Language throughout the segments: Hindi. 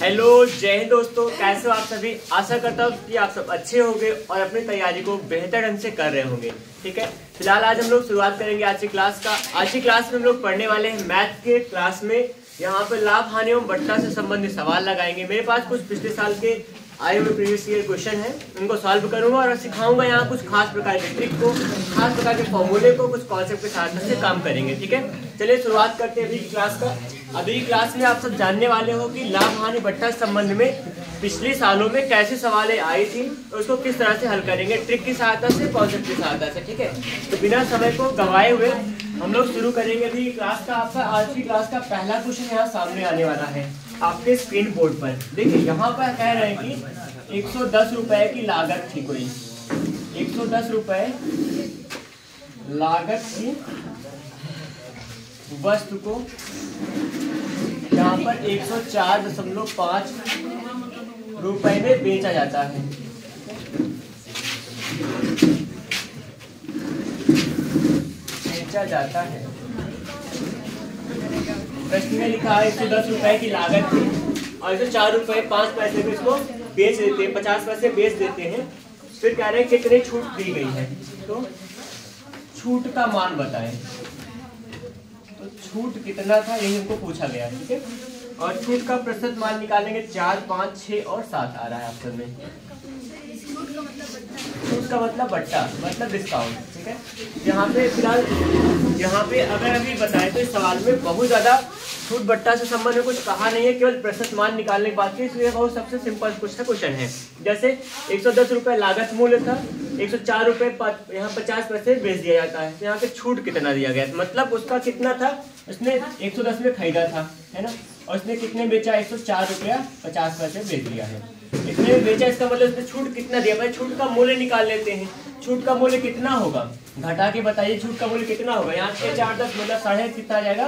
हेलो जय हिंद दोस्तों, कैसे हो आप सभी। आशा करता हूँ कि आप सब अच्छे होंगे और अपनी तैयारी को बेहतर ढंग से कर रहे होंगे। ठीक है, फिलहाल आज हम लोग शुरुआत करेंगे आज की क्लास का। आज की क्लास में हम लोग पढ़ने वाले हैं मैथ के क्लास में, यहाँ पर लाभ हानि एवं बंटना से संबंधित सवाल लगाएंगे। मेरे पास कुछ पिछले साल के आए हुए प्रीवियस ईयर क्वेश्चन है, उनको सॉल्व करूंगा और सिखाऊंगा यहाँ कुछ खास प्रकार के ट्रिक को, खास प्रकार के फॉर्मूले को, कुछ कॉन्सेप्ट के साथ से काम करेंगे। ठीक है, चलिए शुरुआत करते हैं अभी क्लास का। अभी क्लास में आप सब जानने वाले हो कि लाभ हानि बंटना संबंध में पिछले सालों में कैसे सवालें आई थी और उसको किस तरह से हल करेंगे, ट्रिक की सहायता से, कॉन्सेप्ट की सहायता से। ठीक है, तो बिना समय को गंवाए हुए हम लोग शुरू करेंगे अभी क्लास का। आपका आज की क्लास का पहला क्वेश्चन यहाँ सामने आने वाला है आपके स्क्रीन बोर्ड पर। देखिए यहाँ पर कह रहे हैं कि 110 रुपए की लागत थी, कोई 110 रुपए लागत की वस्तु को यहाँ पर 104.5 रुपए में बेचा जाता है। बेचा जाता है। प्रश्न में लिखा है 110 रुपए की लागत थी और 104.5 रुपए में इसको बेच देते हैं, 50 पैसे बेच देते हैं। फिर कह रहे हैं कितनी छूट दी गई है, तो छूट का मान बताएं, तो छूट कितना था यही हमको पूछा गया। ठीक है, और छूट का प्रतिशत मान निकालेंगे 4, 5, 6 और 7 आ रहा है ऑप्शन में। छूट का मतलब बट्टा, मतलब डिस्काउंट। ठीक है, यहाँ पे फिलहाल यहाँ पे अगर अभी बताएं तो इस सवाल में बहुत ज्यादा छूट बट्टा से संबंध में कुछ कहा नहीं है, केवल प्रतिशत मान निकालने की बात की। इसलिए बहुत सबसे सिंपल क्वेश्चन है। जैसे 110 रुपए लागत मूल्य था, 104 रुपए यहाँ 50 पैसे बेच दिया जाता है, तो यहाँ पे छूट कितना दिया गया, मतलब उसका कितना था, उसने 110 में खरीदा था, है ना, और उसने कितने बेचा, 104.50 रुपया बेच दिया है, कितने में बेचा। इसका मतलब उसने छूट कितना दिया। भाई छूट का मूल्य निकाल लेते हैं, छूट का मूल्य कितना होगा, घटा के बताइए छूट का मूल्य कितना होगा। यहाँ 6, 4, 10 मतलब साढ़े कितना आ जाएगा,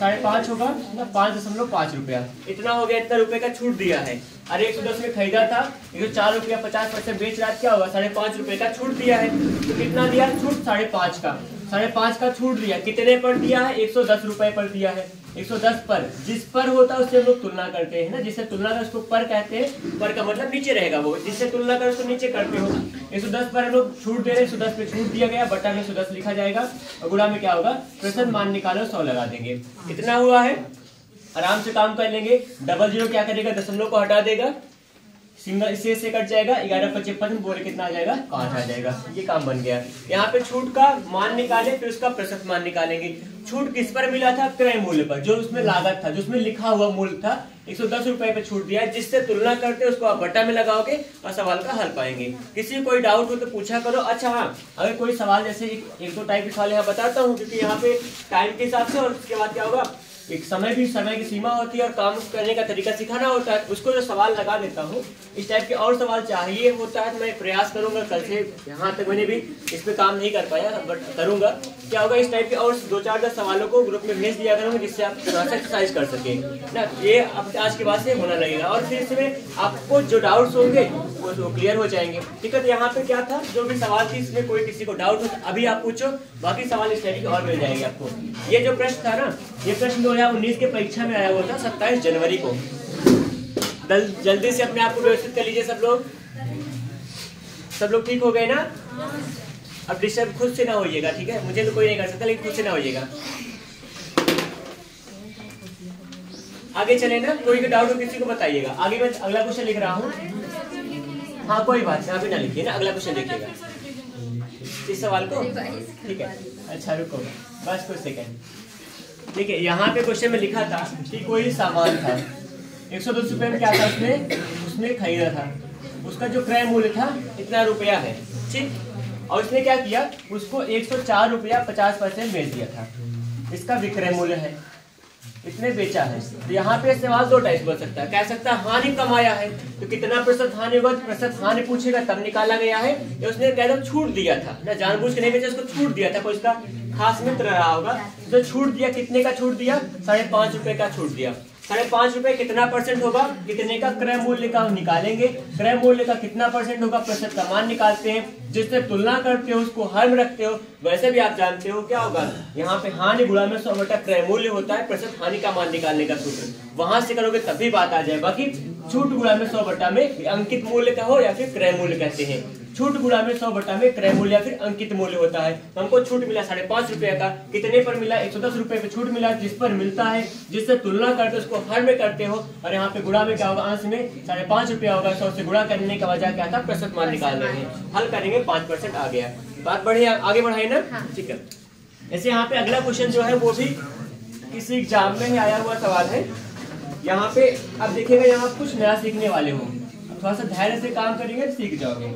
5.5 होगा, 5.5 रुपया। इतना हो गया, इतना रुपये का छूट दिया है। अरे 110 में खरीदा था, 104.50 रुपया बेच रहा, क्या होगा, 5.5 रुपये का छूट दिया है। तो कितना दिया छूट, 5.5 का, 5.5 का छूट दिया। कितने पर दिया है, 110 रुपये पर दिया है। 110 पर, जिस पर होता है उससे हम लोग तुलना करते हैं ना, जिससे तुलना कर उसको पर कहते हैं। पर का मतलब नीचे रहेगा, वो जिससे तुलना कर उसको नीचे करते हो। 110 पर हम लोग छूट दे रहे हैं, 110 पे छूट दिया गया, बटा में 110 लिखा जाएगा और गुणा में क्या होगा, प्रतिशत मान निकालो 100 लगा देंगे। कितना हुआ है, आराम से काम कर लेंगे। 00 क्या करेगा, दशमलव को हटा देगा, सिंगल से कट जाएगा, 11 पर 55 बोले कितना आ जाएगा, 5 आ जाएगा। ये काम बन गया। यहाँ पे छूट का मान निकाले, फिर उसका प्रतिशत मान निकालेंगे। छूट किस पर मिला था, क्रय मूल्य पर, जो उसमें लागत था, जो उसमें लिखा हुआ मूल्य था। 110 रुपए पे छूट दिया, जिससे तुलना करते उसको आप बट्टा में लगाओगे और सवाल का हल पाएंगे। किसी को कोई डाउट हो तो पूछा करो। अच्छा हाँ, अगर कोई सवाल जैसे 1-2 टाइप के सवाल यहाँ बताता हूँ, क्योंकि यहाँ पे टाइम के हिसाब से और उसके बाद क्या होगा, एक समय भी, समय की सीमा होती है और काम करने का तरीका सिखाना होता है। उसको जो सवाल लगा देता हूँ, इस टाइप के और सवाल चाहिए होता है तो मैं प्रयास करूंगा। कल से यहाँ तक मैंने भी इस पे काम नहीं कर पाया, बट करूंगा। क्या होगा, इस टाइप के और 2-4-10 सवालों को ग्रुप में भेज दिया करूंगा, जिससे आप एक्सरसाइज कर सके ना। ये अब आज के बाद से होना लगेगा और फिर इसमें आपको जो डाउट्स होंगे वो क्लियर हो जाएंगे। ठीक है, तो यहाँ पे क्या था, जो भी सवाल थी इसमें कोई किसी को डाउट हो अभी आप पूछो, बाकी सवाल इस टाइप के और मिल जाएंगे आपको। ये जो प्रश्न था ना, ये प्रश्न 2019 के परीक्षा में आया हुआ था 27 जनवरी को। जल्दी से अपने आप को व्यवस्थित कर लीजिए सब लोग। सब लोग ठीक हो गए ना, अब डिस्टर्ब खुद से ना होइएगा। ठीक है, मुझे तो कोई नहीं कर सकता, लेकिन खुद से ना होइएगा। आगे चले ना, कोई डाउट हो किसी को बताइएगा। आगे मैं अगला क्वेश्चन लिख रहा हूँ। हाँ कोई बात नहीं, अभी ना लिखिए ना, अगला क्वेश्चन लिखिएगा इस सवाल को। ठीक है, अच्छा रुको बस कुछ सेकेंड। देखिए यहाँ पे क्वेश्चन में लिखा था कि कोई सामान था, 110 रुपये में क्या था, उसने खरीदा था, उसका जो क्रय मूल्य था इतना रुपया है, ठीक, और उसने क्या किया, उसको 104.50 रुपया बेच दिया था, इसका विक्रय मूल्य है, इसने बेचा है। तो यहाँ पे सवाल 2 टाइप बोल सकता है, कह सकता है हानि कमाया है, तो कितना प्रतिशत हानि होगा, प्रतिशत हानि पूछेगा तब निकाला गया है। तो उसने कह छूट दिया था ना, जानबूझ के नहीं बेचा, उसको छूट दिया था, कोई उसका खास मित्र रहा होगा, जो छूट दिया। कितने का छूट दिया, 5.5 रुपए का छूट दिया। 5.5 रुपए कितना परसेंट होगा, कितने का क्रय मूल्य का निकालेंगे। क्रय मूल्य का कितना परसेंट होगा, प्रतिशत का मान निकालते हैं, जिससे तुलना करते हो, उसको हर में रखते हो। वैसे भी आप जानते हो क्या होगा, यहाँ पे हानि गुणा में 100 बटा क्रय मूल्य होता है, प्रतिशत हानि का मान निकालने का सूत्र। वहां से करोगे तभी बात आ जाए। बाकी छूट गुणा में 100 बटा में अंकित मूल्य का हो या फिर क्रय मूल्य कहते हैं। छूट गुणा में 100 बटा में क्रय मूल्य या फिर अंकित मूल्य होता है। हमको छूट मिला 5.5 रुपए का, कितने पर मिला, 110 रुपए पे छूट मिला, जिस पर मिलता है, जिससे तुलना करते उसको हर में करते हो। और यहाँ पे गुणा में क्या होगा, अंश में 5.5 रुपया होगा। 100 से गुणा करने का वजह क्या था, प्रतिशत मान निकाल रहे हैं, हल करेंगे 5% आ गया। बात बढ़िया आगे बढ़ाई ना, ठीक है। ऐसे यहाँ पे अगला क्वेश्चन जो है वो भी किसी एग्जाम में ही आया हुआ सवाल है। यहाँ पे अब देखिएगा, यहाँ कुछ नया सीखने वाले हो, थोड़ा सा धैर्य से काम करेंगे सीख जाओगे।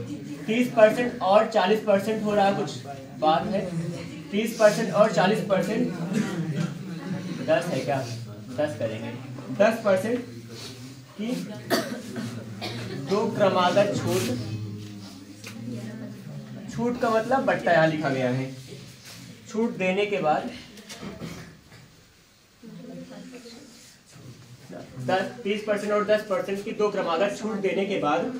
30% और 40% हो रहा है, कुछ बात है। 30% और 40% 10 है क्या, 10 करेंगे। 10% की 2 क्रमागत छूट, छूट का मतलब बट्टा यहाँ लिखा गया है। छूट देने के बाद 30% और 10% की 2 क्रमागत छूट देने के बाद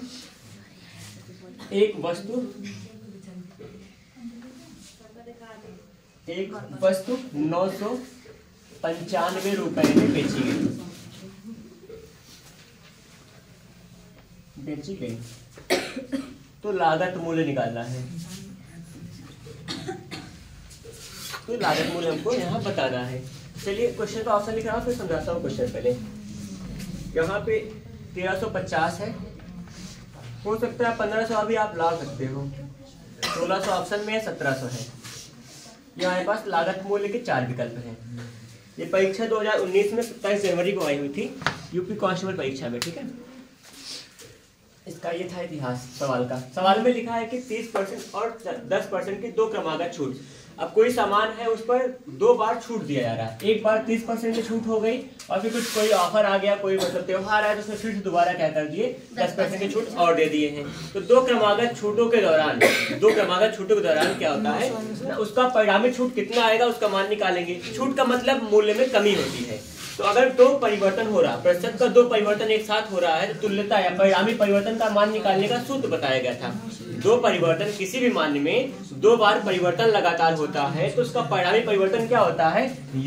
एक वस्तु 995 रुपए में बेची गई। तो लागत मूल्य निकालना है, तो लागत मूल्य हमको यहाँ बताना है। चलिए क्वेश्चन का ऑप्शन लिख रहा हूँ, फिर समझाता हूँ क्वेश्चन। पहले यहाँ पे 1350 है, हो सकता है 1500 अभी आप ला सकते हो। 1600 ऑप्शन में है, 1700 है। यहाँ पास लागत मूल्य के 4 विकल्प हैं। ये परीक्षा 2019 में 27 जनवरी को आई हुई थी, यूपी कांस्टेबल परीक्षा में, ठीक है। इसका ये था इतिहास सवाल का। सवाल में लिखा है कि 30% और 10% की 2 क्रमागत छूट। अब कोई सामान है उस पर 2 बार छूट दिया जा रहा है। एक बार 30% की छूट हो गई और फिर कुछ कोई ऑफर आ गया, कोई मतलब त्योहार आया, तो उसमें फिर दोबारा क्या कर दिए, 10% की छूट और दे दिए हैं। तो 2 क्रमागत छूटों के दौरान, 2 क्रमागत छूटों के दौरान क्या होता है, उसका परिणामिक छूट कितना आएगा उसका मान निकालेंगे। छूट का मतलब मूल्य में कमी होती है। तो अगर 2 परिवर्तन हो रहा, प्रतिशत का 2 परिवर्तन एक साथ हो रहा है, तो तुल्यता या परिणामिक परिवर्तन का मान निकालने का सूत्र बताया गया था। 2 परिवर्तन किसी भी मान में 2 बार परिवर्तन लगातार होता है, तो उसका परिणामिक परिवर्तन क्या होता है,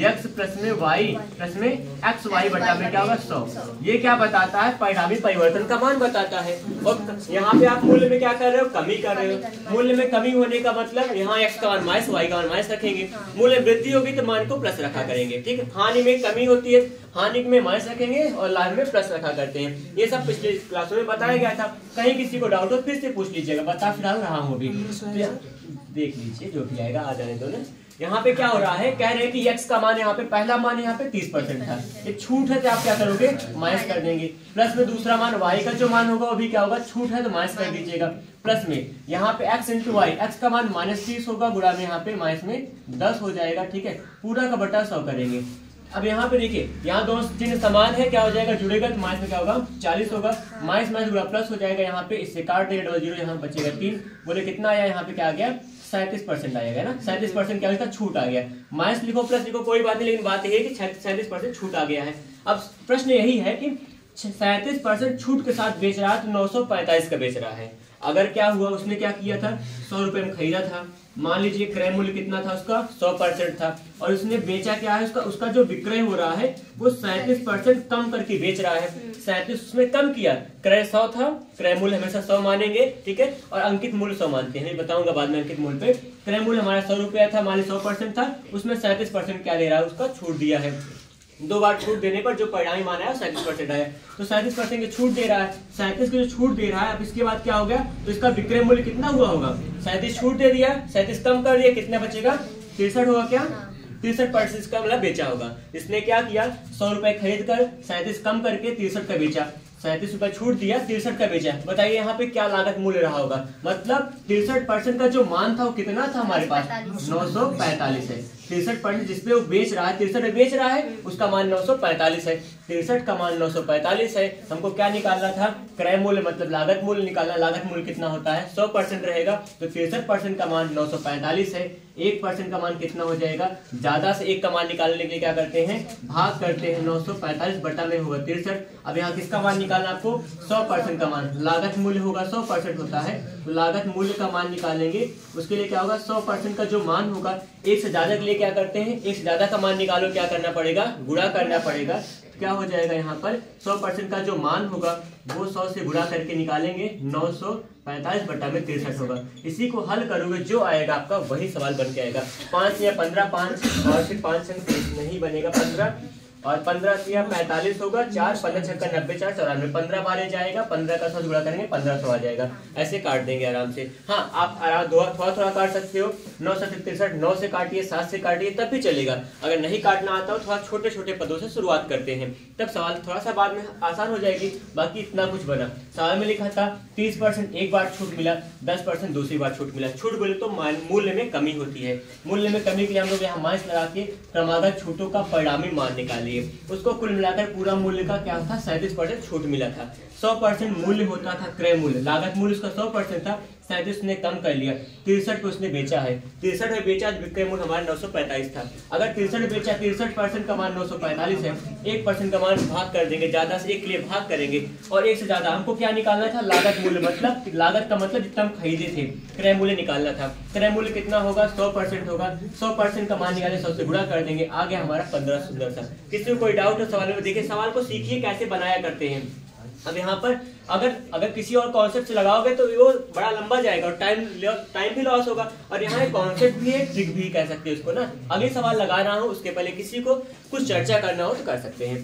x प्लस में y प्लस में एक्स वाई बटा में क्या होगा, 100। ये क्या बताता है, परिणामिक परिवर्तन का मान बताता है। और यहाँ पे आप मूल्य में क्या कर रहे हो, कमी कर रहे हो। मूल्य में कमी होने का मतलब यहाँ x का मान माइनस y का मान माइनस रखेंगे। मूल्य वृद्धि होगी तो मान को प्लस रखा करेंगे, ठीक है। हानि में कमी होती है, हानि में माइनस रखेंगे और लाभ में प्लस रखा करते हैं। ये सब पिछले क्लासों में बताया गया था। कहीं किसी को डाउट हो फिर से पूछ लीजिएगा, बता फिलहाल रहा हूँ अभी, देख लीजिए जो भी आएगा आ जाने दो ना। यहाँ पे क्या हो रहा है, कह रहे हैं कि x का मान यहाँ पे, पहला मान यहाँ पे 30% था, एक छूट है तो आप क्या करोगे, माइनस कर देंगे। प्लस में दूसरा मान y का जो मान होगा वो भी क्या होगा, छूट है तो माइनस कर दीजिएगा। प्लस में यहाँ पे x इंटू वाई, एक्स का मान -30 होगा, गुणा में यहाँ पे माइनस में 10 हो जाएगा, ठीक है। पूरा का बटा 100 करेंगे। अब यहाँ पे देखिए, यहाँ दोनों चिन्ह समान है, क्या हो जाएगा, जुड़ेगा तो माइनस में क्या होगा, 40 होगा। माइनस माइनस गुणा प्लस हो जाएगा, यहाँ पे इससे काट देगा, 0 यहाँ बचेगा 3। बोले कितना आया, यहाँ पे क्या आ गया, 37% आएगा ना। 37% क्या होता है, छूट आ गया। माइनस लिखो प्लस लिखो कोई बात नहीं, लेकिन बात यह है कि 37% छूट आ गया है। अब प्रश्न यही है कि 37% छूट के साथ बेच रहा है, तो 945 का बेच रहा है। अगर क्या हुआ, उसने क्या किया था, 100 रुपये में खरीदा था, मान लीजिए क्रय मूल्य कितना था उसका, 100% था, और उसने बेचा क्या है, उसका जो विक्रय हो रहा है वो 37% कम करके बेच रहा है। 37 उसमें कम किया, क्रय 100 था, क्रय मूल्य हमेशा 100 मानेंगे, ठीक है, और अंकित मूल्य 100 मानते हैं, बताऊंगा बाद में अंकित मूल्य पे। क्रय मूल्य हमारा 100 रुपया था, मान लीजिए 100% था, उसमें 37% क्या दे रहा है, उसका छूट दिया है। 2 बार छूट देने पर जो परिणामी मान आया 37% आया, तो 37% की छूट दे रहा है। 37 की जो छूट दे रहा है, अब इसके बाद क्या हो गया, तो इसका विक्रय मूल्य कितना हुआ होगा, 37 छूट दे दिया, 37 कम कर दिया, कितना बचेगा, 63 होगा क्या, 63% का मतलब बेचा होगा। इसने क्या किया, 100 रुपए खरीद कर 37 कम करके 63 का बेचा, 37 रुपए छूट दिया, 63 का बेचा। बताइए यहाँ पे क्या लागत मूल्य रहा होगा, मतलब 63% का जो मान था वो कितना था हमारे पास, 945 है। 63% जिसपे वो बेच रहा है, 63 बेच रहा है, उसका मान 945 है। तिरसठ का मान 945 है। हमको क्या निकालना था? क्रय मूल्य मतलब लागत मूल्य निकालना। लागत मूल्य कितना होता है? 100% रहेगा, तो 63% का मान 945 है। 1% का मान कितना हो जाएगा? ज्यादा से एक का मान निकालने के लिए क्या करते हैं? भाग करते हैं। 945 बटा में होगा 63। अब यहाँ किसका मान निकालना आपको? 100% का मान। लागत मूल्य होगा 100% होता है, तो लागत मूल्य का मान निकालेंगे। उसके लिए क्या होगा? 100% का जो मान होगा, एक से ज्यादा के लिए क्या करते हैं? एक से ज्यादा का मान निकालो, क्या करना पड़ेगा? गुणा करना पड़ेगा। क्या हो जाएगा यहाँ पर? 100% का जो मान होगा वो 100 से गुणा करके निकालेंगे। 945 बटा में 63 होगा। इसी को हल करोगे, जो आएगा आपका वही सवाल बन के आएगा। 5 या 15 5 और फिर 5 नहीं बनेगा। 15 और 15 या 45 होगा। 4 15 6 90 4 94। 15 बारे जाएगा, 15 का 100 गुणा करेंगे, 1500 आ जाएगा। ऐसे काट देंगे आराम से। हाँ, आप आराम थोड़ा काट सकते हो। 9 से 63, 9 से काटिए, 7 से काटिए, तब भी चलेगा। अगर नहीं काटना आता हो, थोड़ा छोटे छोटे पदों से शुरुआत करते हैं, तब सवाल थोड़ा सा बाद में आसान हो जाएगी। बाकी इतना कुछ बना। सवाल में लिखा था 30% एक बार छूट मिला, 10% दूसरी बार छूट मिला। छूट बोले तो मूल्य में कमी होती है। मूल्य में कमी के लिए हम लोग यहाँ माइनस लगा के क्रमागत छूटों का परिणामी मान निकालिए। उसको कुल मिलाकर पूरा मूल्य का क्या था? 37% छूट मिला था। 100% मूल्य होता था क्रय मूल्य, लागत मूल्य उसका 100% था। 37 उसने कम कर लिया, 63 को उसने बेचा है। 63 में बेचा, विक्रय मूल्य हमारा 945 था। अगर 63 में बेचा, 63% का मान 945 है। 1% का मान भाग कर देंगे, ज्यादा से एक के लिए भाग करेंगे। और एक से ज्यादा हमको क्या निकालना था? लागत मूल्य, मतलब लागत का मतलब जितना हम खरीदे थे। क्रय मूल्य निकालना था। क्रय मूल्य कितना होगा? 100% होगा। 100% का मान निकाले, 100 से गुणा कर देंगे, आ गया हमारा 1500। किसी को कोई डाउट है सवाल में? देखिए सवाल को सीखिए कैसे बनाया करते हैं। अब यहाँ पर अगर किसी और कॉन्सेप्ट से लगाओगे तो वो बड़ा लंबा जाएगा और टाइम भी लॉस होगा। और यहाँ एक कॉन्सेप्ट भी है, ट्रिक भी कह सकते हैं उसको ना। अगले सवाल लगा रहा हूँ, उसके पहले किसी को कुछ चर्चा करना हो तो कर सकते हैं,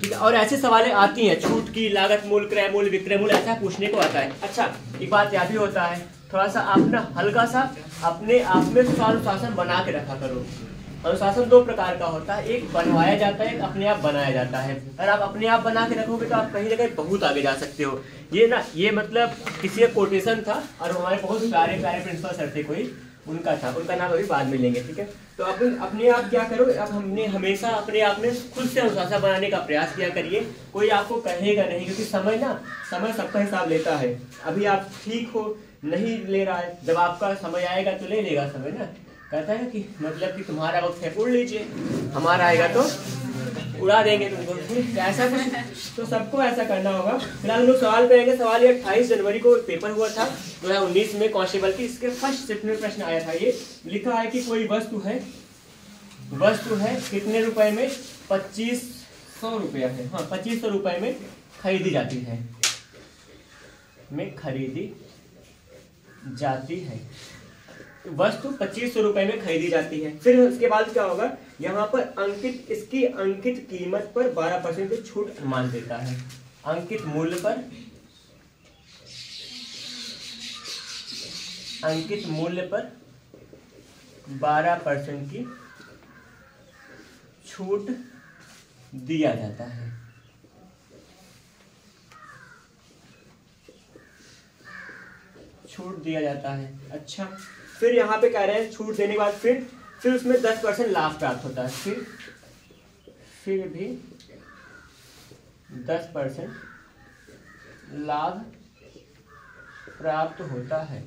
ठीक है। और ऐसे सवालें आती हैं छूट की, लागत मूल्य, क्रय मूल्य, विक्रय मूल्य, ऐसा पूछने को आता है। अच्छा, एक बात यह भी होता है, थोड़ा सा अपना हल्का सा अपने आप में अनुशासन बना के रखा करो। अनुशासन दो प्रकार का होता है, एक बनवाया जाता है, एक अपने आप बनाया जाता है। अगर आप अपने आप बना के रखोगे तो आप कहीं ना कहीं बहुत आगे जा सकते हो। ये ना, ये मतलब किसी का कोटेशन था और हमारे बहुत प्यारे प्यारे प्रिंसिपल सर थे, कोई उनका था, उनका नाम अभी बाद में लेंगे, ठीक है। तो आप अपने आप क्या करो, अब हमने हमेशा अपने आप में खुद से अनुशासन बनाने का प्रयास किया करिए। कोई आपको कहेगा नहीं, क्योंकि समय ना, समय सबका हिसाब लेता है। अभी आप ठीक हो, नहीं ले रहा है, जब आपका समय आएगा तो ले लेगा समय ना। कहता है कि मतलब कि तुम्हारा वक्त है, उड़ लीजिए, हमारा आएगा तो उड़ा देंगे तुमको, ऐसा कुछ। तो सबको ऐसा करना होगा। फिलहाल हम लोग सवाल पे आएंगे। सवाल ये 28 जनवरी को पेपर हुआ था 2019 में कांस्टेबल की, इसके फर्स्ट शिफ्ट में प्रश्न आया था। ये लिखा है कि कोई वस्तु है कितने रुपए में? 2500 रुपया है। हाँ, 2500 रुपये में खरीदी जाती है वस्तु। 2500 रुपए में खरीदी जाती है। फिर उसके बाद क्या होगा? यहाँ पर अंकित, इसकी अंकित कीमत पर 12% की छूट अनुमान देता है। अंकित मूल्य पर, अंकित मूल्य पर 12% की छूट दिया जाता है। छूट दिया जाता है। अच्छा, फिर यहाँ पे कह रहे हैं छूट देने के बाद फिर उसमें 10% लाभ प्राप्त होता है। फिर भी 10% लाभ प्राप्त होता है,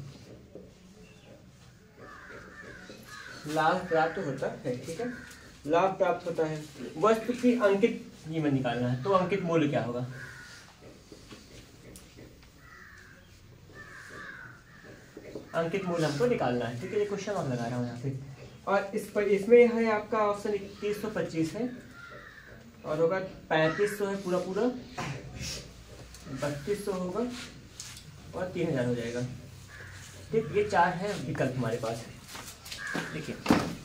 लाभ प्राप्त होता है, ठीक है, लाभ प्राप्त होता है। वस्तु की अंकित कीमत निकालना है, तो अंकित मूल्य क्या होगा? अंकित मूल्य हमको निकालना है, ठीक है। ये क्वेश्चन हम लगा रहा हूँ यहाँ पे, और इस पर इसमें है आपका ऑप्शन 3125 है और होगा 3500 है, पूरा 3200 होगा और 3000 हो जाएगा, ठीक। ये 4 है विकल्प हमारे पास है। देखिए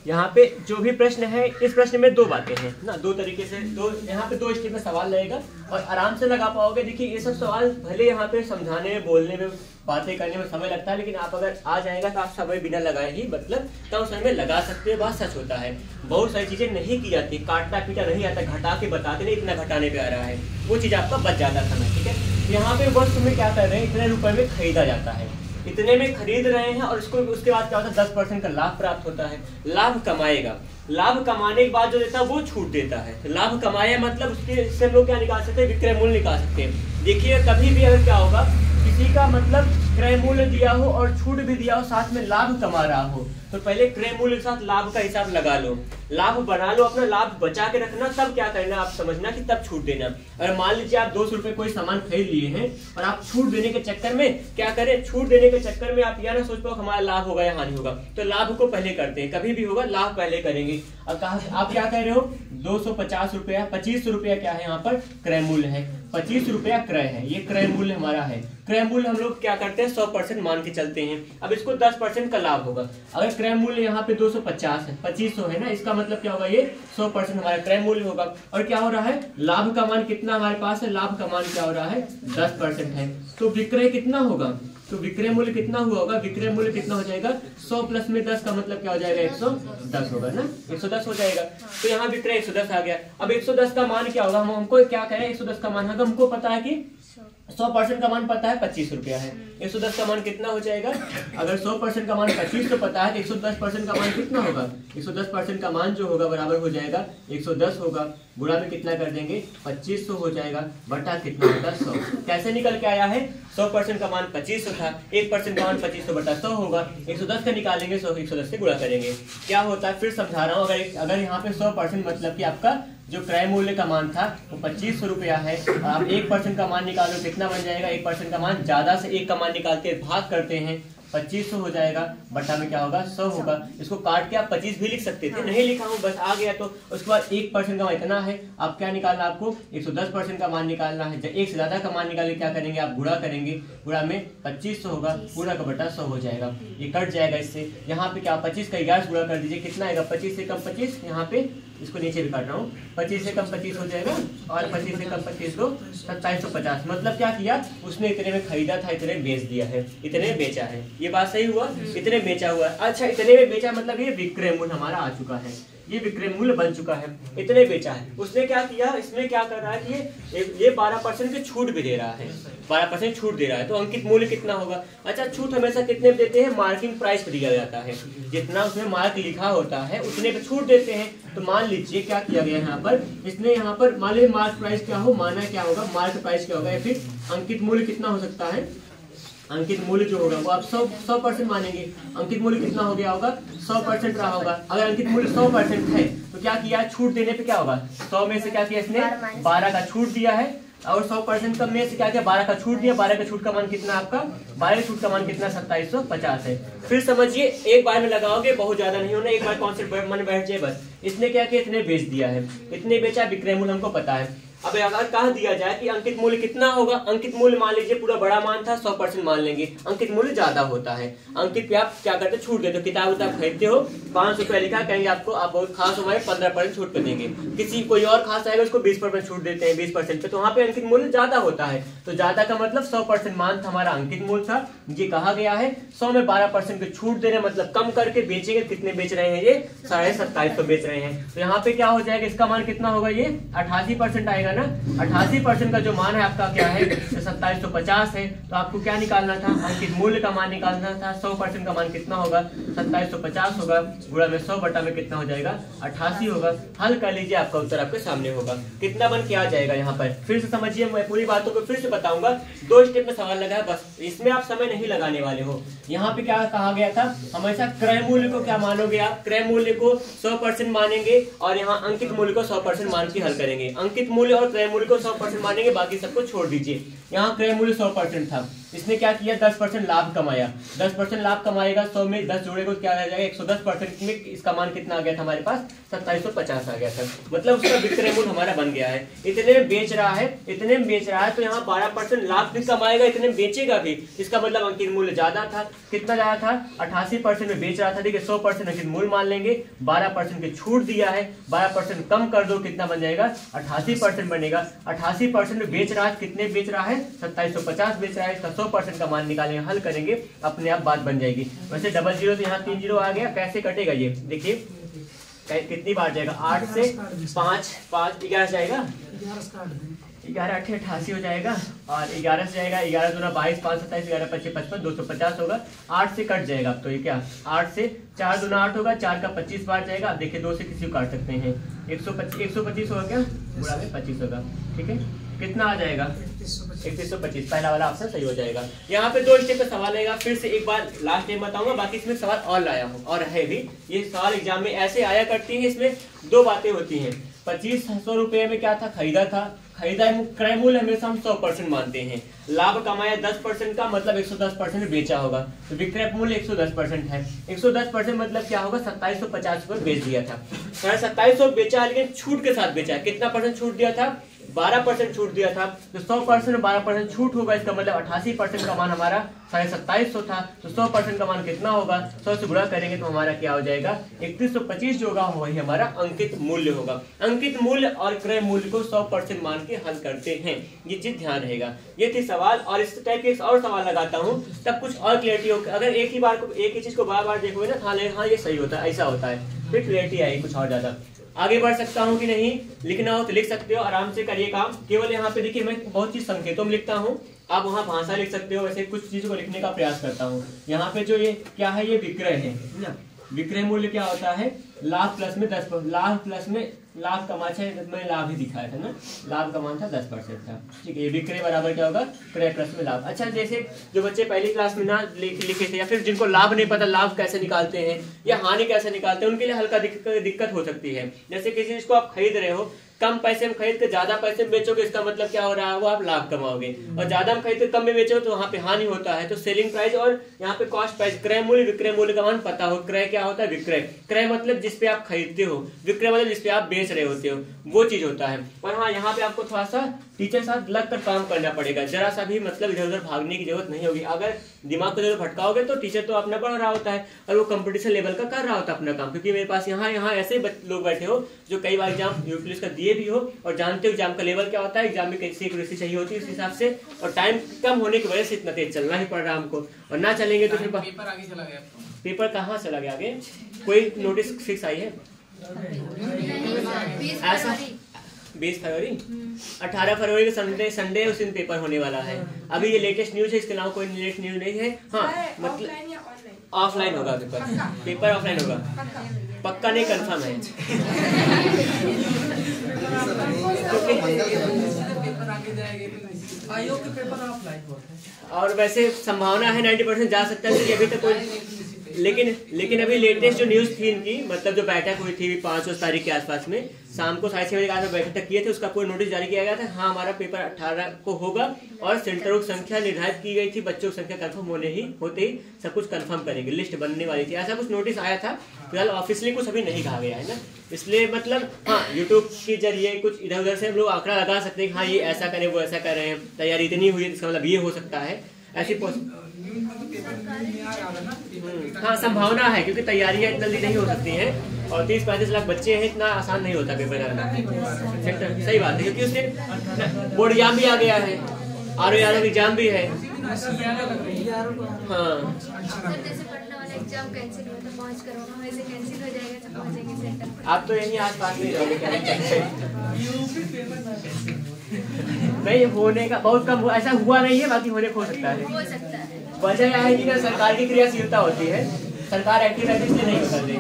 यहाँ पे जो भी प्रश्न है, इस प्रश्न में दो बातें हैं ना, दो तरीके से, दो यहाँ पे दो स्टेप में सवाल रहेगा और आराम से लगा पाओगे। देखिए ये सब सवाल भले यहाँ पे समझाने में, बोलने में, बातें करने में समय लगता है, लेकिन आप अगर आ जाएगा तो आप समय बिना लगाए ही मतलब कम समय में लगा सकते हो। बात सच होता है, बहुत सारी चीज़ें नहीं की जाती, काटना पीटा नहीं आता, घटा के बताते नहीं, इतना घटाने पे आ रहा है, वो चीज़ आपका बच जाता समय, ठीक है। यहाँ पे वस्तु में क्या कर रहे हैं? इतने रुपये में खरीदा जाता है, इतने में खरीद रहे हैं और इसको उसके बाद क्या होता है 10% का लाभ प्राप्त होता है। लाभ कमाएगा, लाभ कमाने के बाद जो देता है वो छूट देता है। लाभ कमाया मतलब उसके से हम लोग क्या निकाल सकते हैं, विक्रय मूल्य निकाल सकते हैं। देखिए कभी भी अगर क्या होगा किसी का मतलब क्रय मूल्य दिया हो और छूट भी दिया हो साथ में लाभ कमा रहा हो तो पहले क्रय मूल्य के साथ लाभ का हिसाब लगा लो, लाभ बना लो, अपना लाभ बचा के रखना, तब क्या करना आप समझना कि तब छूट देना। अगर मान लीजिए आप 200 रुपये कोई सामान खरीद लिए हैं और आप छूट देने के चक्कर में क्या करें, छूट देने के चक्कर में आप यह ना सोच पाओ हमारा लाभ होगा या हानि होगा, तो लाभ को पहले करते हैं। कभी भी होगा लाभ पहले करेंगे। और आप क्या कह रहे हो 250 रुपया, 25 रुपया क्या है यहाँ पर क्रय मूल्य है, 25 रुपया क्रय है, ये क्रय मूल्य हमारा है। क्रय मूल्य हम लोग क्या करते हैं 100% मान के चलते हैं। अब इसको 10% का लाभ होगा, अगर क्रय मूल्य यहाँ पे 250 है, 2500 है ना, इसका मतलब क्या होगा ये 100% हमारा क्रय मूल्य होगा। और क्या हो रहा है लाभ का मान कितना हमारे पास है, लाभ का मान क्या हो रहा है 10% है, तो विक्रय कितना होगा, तो विक्रय मूल्य कितना हुआ होगा, विक्रय मूल्य कितना हो जाएगा 100 प्लस में 10 का मतलब क्या हो जाएगा 110 होगा ना, 110 हो जाएगा। तो यहाँ विक्रय 110 आ गया। अब 110 का मान क्या होगा, हम हमको क्या कह रहे हैं 110 का मान, हमको पता है कि 100% का मान पता है 25 रुपया है, 110 का मान कितना हो जाएगा, अगर 100% का मान 25 तो पता है, 110% का मान कितना होगा, 110% का मान जो होगा बराबर हो जाएगा 110 होगा, गुणा में कितना कर देंगे 2500 हो जाएगा, बटा कितना होता 100। कैसे निकल के आया है 100% का मान 2500 था, 1% का मान 2500 बटा 100 होगा, 110 का निकालेंगे 100 110 से गुणा करेंगे। क्या होता है फिर समझा रहा हूँ, अगर यहाँ पे 100% मतलब कि आपका जो क्रय मूल्य का मान था वो 2500 रुपया है, आप 1% का मान निकालो कितना बन जाएगा, 1% का मान ज्यादा से एक का मान निकालते हैं भाग करते हैं 2500 हो जाएगा, बटा में क्या होगा 100 होगा। इसको काट के आप 25 भी लिख सकते थे, नहीं लिखा हूँ बस आ गया। तो उसके बाद 1% का मान इतना है, आप क्या निकालना, आपको 110% का मान निकालना है, एक से ज्यादा का मान निकाल के क्या करेंगे आप गुणा करेंगे, गुणा में 2500 होगा, पूरा का बटा 100 हो जाएगा, ये कट जाएगा। इससे यहाँ पे क्या 25 का 11 से गुणा कर दीजिए कितना आएगा 25 से कम 25, यहाँ पे इसको नीचे भी काट रहा हूँ, 25 से कम 25 हो जाएगा और 25 से कम 25 को 2750, मतलब क्या किया उसने इतने में खरीदा था इतने बेच दिया है, इतने बेचा है, ये बात सही हुआ, इतने बेचा हुआ है। अच्छा इतने में बेचा मतलब ये विक्रय मूल्य हमारा आ चुका है, ये विक्रय मूल्य बन चुका है, इतने बेचा है। उसने क्या किया, इसमें क्या कर रहा है कि ये 12% की छूट भी दे रहा है, 12% छूट दे रहा है, तो अंकित मूल्य कितना होगा। अच्छा छूट हमेशा कितने देते हैं, मार्किंग प्राइस पर दिया जाता है, जितना उसमें मार्क लिखा होता है उतने पे छूट देते हैं। तो मान लीजिए क्या किया गया यहाँ पर, इसने यहाँ पर मान लीजिए मार्क प्राइस क्या हो, माना क्या होगा मार्क प्राइस क्या होगा या फिर अंकित मूल्य कितना हो सकता है, अंकित मूल्य जो होगा वो आप 100% मानेंगे, अंकित मूल्य कितना हो गया होगा 100% रहा होगा। अगर अंकित मूल्य 100% है तो क्या किया छूट देने पे क्या होगा 100 में से क्या किया इसने 12 का छूट दिया है और 100% में से क्या किया 12 का छूट दिया, 12 का छूट का मान कितना आपका, 12 छूट का मान कितना 2750 है। फिर समझिए एक बार में लगाओगे, बहुत ज्यादा नहीं होना, एक बार कॉन्सेप्ट मन बैठ जाए बस। इसने क्या किया इतने बेच दिया है, इतने बेचा, विक्रय मूल्य हमको पता है। अब अगर कहा दिया जाए कि अंकित मूल्य कितना होगा, अंकित मूल्य मान लीजिए पूरा बड़ा मान था 100% मान लेंगे, अंकित मूल्य ज्यादा होता है, अंकित पे आप क्या करते हो छूट देते हो, किताब उताब खरीदते हो 500 रुपया लिखा कहेंगे आपको आप बहुत खास हमारे 15% छूट पे देंगे, किसी कोई और खास आएगा उसको 20% छूट देते हैं 20% पे, तो वहाँ पे अंकित मूल्य ज्यादा होता है। तो ज्यादा का मतलब 100% मान था हमारा अंकित मूल्य था, ये कहा गया है 100 में 12% की छूट देने मतलब कम करके बेचेंगे, कितने बेच रहे हैं ये 2750 बेच रहे हैं, तो यहाँ पे क्या हो जाएगा इसका मान कितना होगा ये 88% आएगा ना, 88% का जो मान है आपका क्या है 2750 है। तो आपको क्या निकालना था, अंकित मूल्य का मान निकालना था, 100% का मान कितना होगा 2750 होगा, गुणा में 100 बटा में कितना हो जाएगा 88 होगा, हल कर लीजिए आपका उत्तर आपके सामने होगा कितना बन के आ जाएगा। यहाँ पर फिर से समझिए, मैं पूरी बातों को फिर से बताऊंगा, 2 स्टेप में सवाल लगा है बस, इसमें आप समय नहीं लगाने वाले हो। यहाँ पे क्या कहा गया था, हमेशा क्रय मूल्य को क्या मानोगे आप, क्रय मूल्य को 100% मानेंगे और यहाँ अंकित मूल्य को 100% मान के हल करेंगे। अंकित मूल्य और क्रय मूल्य को 100% मानेंगे, बाकी सबको छोड़ दीजिए। यहाँ क्रय मूल्य 100% था, इसने क्या किया 10% लाभ कमाया, 10% लाभ कमाएगा, 100 में 10 जोड़े को क्या आ जाएगा 110% में इसका मान कितना आ गया था हमारे पास 2750 आ गया था, मतलब उसका विक्रय मूल्य हमारा बन गया है। इतने में बेच रहा है, इतने में बेच रहा है, तो यहाँ 12% लाभ भी कमाएगा, इतने में बेचेगा भी, इसका मतलब अंकित मूल्य ज्यादा था, कितना ज्यादा था 88% में बेच रहा था, देखिए 100% अंकित मूल्य मान लेंगे, 12% की छूट दिया है, 12% कम कर दो कितना बन जाएगा 88% बनेगा, 88% में बेच रहा है, कितने बेच रहा है 2750 बेच रहा है, 100% का मान निकालेंगे, हल करेंगे, अपने आप बात बन जाएगी। वैसे 00 तो यहाँ 30 आ गया, कैसे कटेगा ये देखिए, कितनी बार जाएगा 8 से 5 5 11 जाएगा, 11 8 88 हो जाएगा और 11 से जाएगा 11 दूना 22 5 27 11 25 55 250 होगा। 8 से कट जाएगा तो ये क्या 8 से 4 दूना 8 होगा 4 का 25 बार जाएगा। आप देखिए 2 से किसी को काट सकते हैं 125 होगा क्या गुणा में 25 होगा ठीक है कितना आ जाएगा 3125 पहला वाला ऑप्शन सही हो जाएगा। यहाँ पे 2 स्टेप का सवाल आएगा फिर से एक बार लास्ट टाइम बताऊंगा बाकी इसमें सवाल और लाया हूँ और है भी ये सवाल एग्जाम में ऐसे आया करती है। इसमें 2 बातें होती हैं 2500 रुपये में क्या था खरीदा क्रय मूल्य हमेशा हम 100% मानते हैं। लाभ कमाया 10% का मतलब 110% बेचा होगा तो विक्रय मूल्य 110% है 110% मतलब क्या होगा 2750 रुपये बेच दिया था 2750 बेचा लेकिन छूट के साथ बेचा कितना परसेंट छूट दिया था 12% छूट दिया था तो 100% 12% छूट होगा इसका मतलब 88% का मान हमारा 2750 था तो 100% का मान कितना होगा 100 से गुणा करेंगे तो हमारा क्या हो जाएगा 3125 जो होगा वही हमारा अंकित मूल्य होगा। अंकित मूल्य और क्रय मूल्य को 100% मान के हल करते हैं ये चीज ध्यान रहेगा। ये थी सवाल और इस टाइप के और सवाल लगाता हूँ तब कुछ और क्लियरिटी होगी। अगर एक ही चीज को बार-बार देखोगे ना हाँ ये सही होता है ऐसा होता है फिर क्लियरिटी आएगी कुछ और ज्यादा। आगे बढ़ सकता हूँ कि नहीं लिखना हो तो लिख सकते हो आराम से करिए काम। केवल यहाँ पे देखिए मैं बहुत चीज संकेतों में लिखता हूँ आप वहाँ भाषा लिख सकते हो वैसे कुछ चीजों को लिखने का प्रयास करता हूँ। यहाँ पे जो ये क्या है ये विक्रय है ना विक्रय मूल्य क्या होता है लाभ प्लस में 10% लाभ प्लस में लाभ कमा मैंने लाभ ही दिखाया था ना लाभ कमान था 10% था ठीक है। ये विक्रय बराबर क्या होगा क्रय प्लस में लाभ। अच्छा जैसे जो बच्चे पहली क्लास में ना लिखे थे या फिर जिनको लाभ नहीं पता लाभ कैसे निकालते हैं या हानि कैसे निकालते हैं उनके लिए हल्का दिक्कत हो सकती है। जैसे किसी चीज को आप खरीद रहे हो कम पैसे में खरीद कर ज्यादा पैसे में बेचोगे इसका मतलब क्या हो रहा है वो आप लाभ कमाओगे और ज्यादा में खरीद कर कम में बेचोगे तो वहाँ पे हानि होता है। तो सेलिंग प्राइस और यहाँ पे कॉस्ट प्राइस क्रय मूल्य विक्रय मूल्य का मान पता हो। क्रय क्या होता है विक्रय क्रय मतलब जिसपे आप खरीदते हो विक्रय मतलब जिसपे आप बेच रहे होते हो वो चीज होता है। और हाँ यहाँ पे आपको थोड़ा सा टीचर साथ लग कर काम करना पड़ेगा जरा सा भी मतलब इधर उधर भागने की जरूरत नहीं होगी। अगर दिमाग को जरूर भटकाओगे तो टीचर तो अपना पढ़ रहा होता है और वो कंपटीशन लेवल का कर रहा होता है अपना काम क्योंकि मेरे पास यहाँ ऐसे लोग बैठे हो जो कई बार एग्जाम यूपी पुलिस का दिए भी हो और जानते हो एग्जाम का लेवल क्या होता है एग्जाम में कैसी एक्यूरेसी चाहिए होती है उस हिसाब से और टाइम कम होने की वजह से इतना तेज चलना ही पड़ रहा है हमको और ना चलेंगे तो फिर पेपर आगे चला गया। पेपर कहाँ चला गया आगे कोई नोटिस फिक्स आई है ऐसा 20 फरवरी 18 फरवरी के संडे उस दिन पेपर होने वाला है। अभी ये लेटेस्ट न्यूज है इसके अलावा कोई लेटेस्ट न्यूज नहीं है। हाँ मतलब ऑफलाइन होगा पेपर ऑफलाइन होगा पक्का नहीं कंफर्म है और वैसे संभावना है 90% जा सकता है अभी तक कोई लेकिन अभी लेटेस्ट जो न्यूज थी इनकी मतलब जो बैठक हुई थी 5 तारीख के आसपास में शाम को 6:30 बजे के आसपास बैठक किए थे उसका पूरा नोटिस जारी किया गया था। हाँ हमारा पेपर 18 को होगा और सेंटरों की संख्या निर्धारित की गई थी बच्चों की संख्या कंफर्म होते ही सब कुछ कंफर्म करेंगे लिस्ट बनने वाली थी ऐसा कुछ नोटिस आया था। फिलहाल ऑफिशियली कुछ अभी नहीं कहा गया है ना इसलिए मतलब हाँ यूट्यूब के जरिए कुछ इधर उधर से हम लोग आंकड़ा लगा सकते हैं हाँ ये ऐसा करें वो ऐसा कर रहे हैं तैयारी इतनी हुई है इसका मतलब ये हो सकता है ऐसी हाँ संभावना है क्योंकि तैयारियां इतना जल्दी नहीं हो सकती हैं और 30-35 लाख बच्चे हैं इतना आसान नहीं होता पेपर करना सेक्टर सही बात है क्योंकि उससे बोर्ड एग्जाम भी आ गया है RO एग्जाम भी है हाँ आप तो यही आस पास नहीं रहोगे होने का बहुत कम ऐसा हुआ नहीं है बाकी होने को हो सकता है। वजह यह है कि ना सरकार की क्रियाशीलता होती है सरकार एक्टिव है इसलिए नहीं कर रही।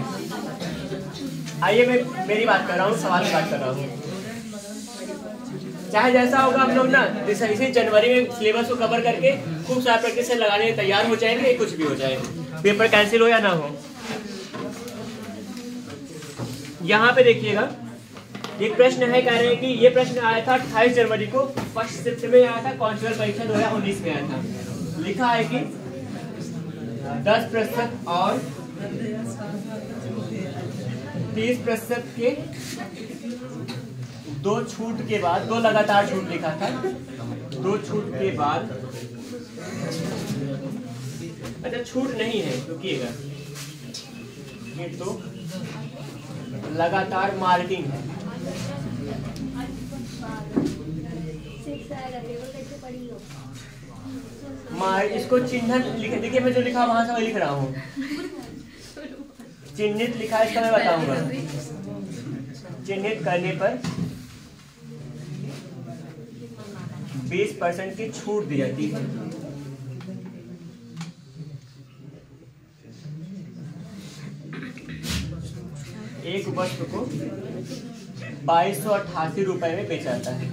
आइए मैं मेरी बात कर रहा हूँ सवाल की बात कर रहा हूँ चाहे जैसा होगा हम लोग ना इसी जनवरी में सिलेबस को कवर करके खूब सारा प्रैक्टिस लगाने तैयार हो जाएंगे कुछ भी हो जाए पेपर कैंसिल हो या ना हो। यहाँ पे देखिएगा एक प्रश्न है कह रहे हैं कि ये प्रश्न आया था 28 जनवरी को फर्स्ट शिफ्ट में आया था कांस्टेबल परीक्षा 2019 में आया था लिखा है कि 10% और 30% के 2 लगातार छूट लिखा था 2 छूट के बाद अच्छा छूट नहीं है रुकिएगा ये तो लगातार मार्किंग है इसको चिन्हित लिखा देखिए मैं जो लिखा वहां से मैं लिख रहा हूँ चिन्हित लिखा इसका मैं बताऊंगा चिन्हित करने पर 20% की छूट दी जाती है। एक वस्त्र को 2288 रुपए में बेचा जाता है।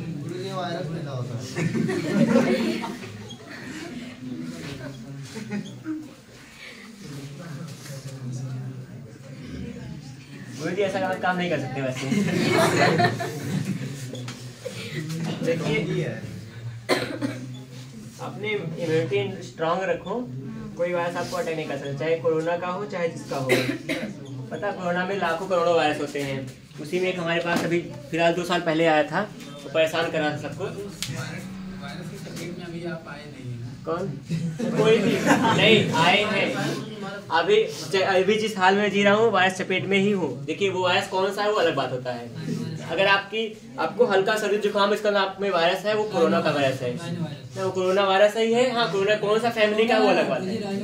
गुरु जी ऐसा गलत काम नहीं कर सकते वैसे। देखिए अपनी इम्यूनिटी स्ट्रांग रखो, कोई वायरस आपको अटैक नहीं कर सकता, चाहे कोरोना का हो चाहे जिसका हो। पता कोरोना में लाखों करोड़ों वायरस होते हैं, उसी में एक हमारे पास अभी फिलहाल 2 साल पहले आया था, तो परेशान करा था सबको। वायरस की तकलीफ में अभी आप आए नहीं है। कौन कोई भी नहीं आए हैं। अभी जिस हाल में जी रहा हूँ वायरस चपेट में ही हूँ। देखिए वो वायरस कौन सा है वो अलग बात होता है। अगर आपको हल्का सर्दी जुकाम इसका नाम में वायरस है, वो कोरोना का वायरस है ना, वो कोरोना वायरस ही है। हाँ कोरोना कौन सा फैमिली का वो अलग बात है।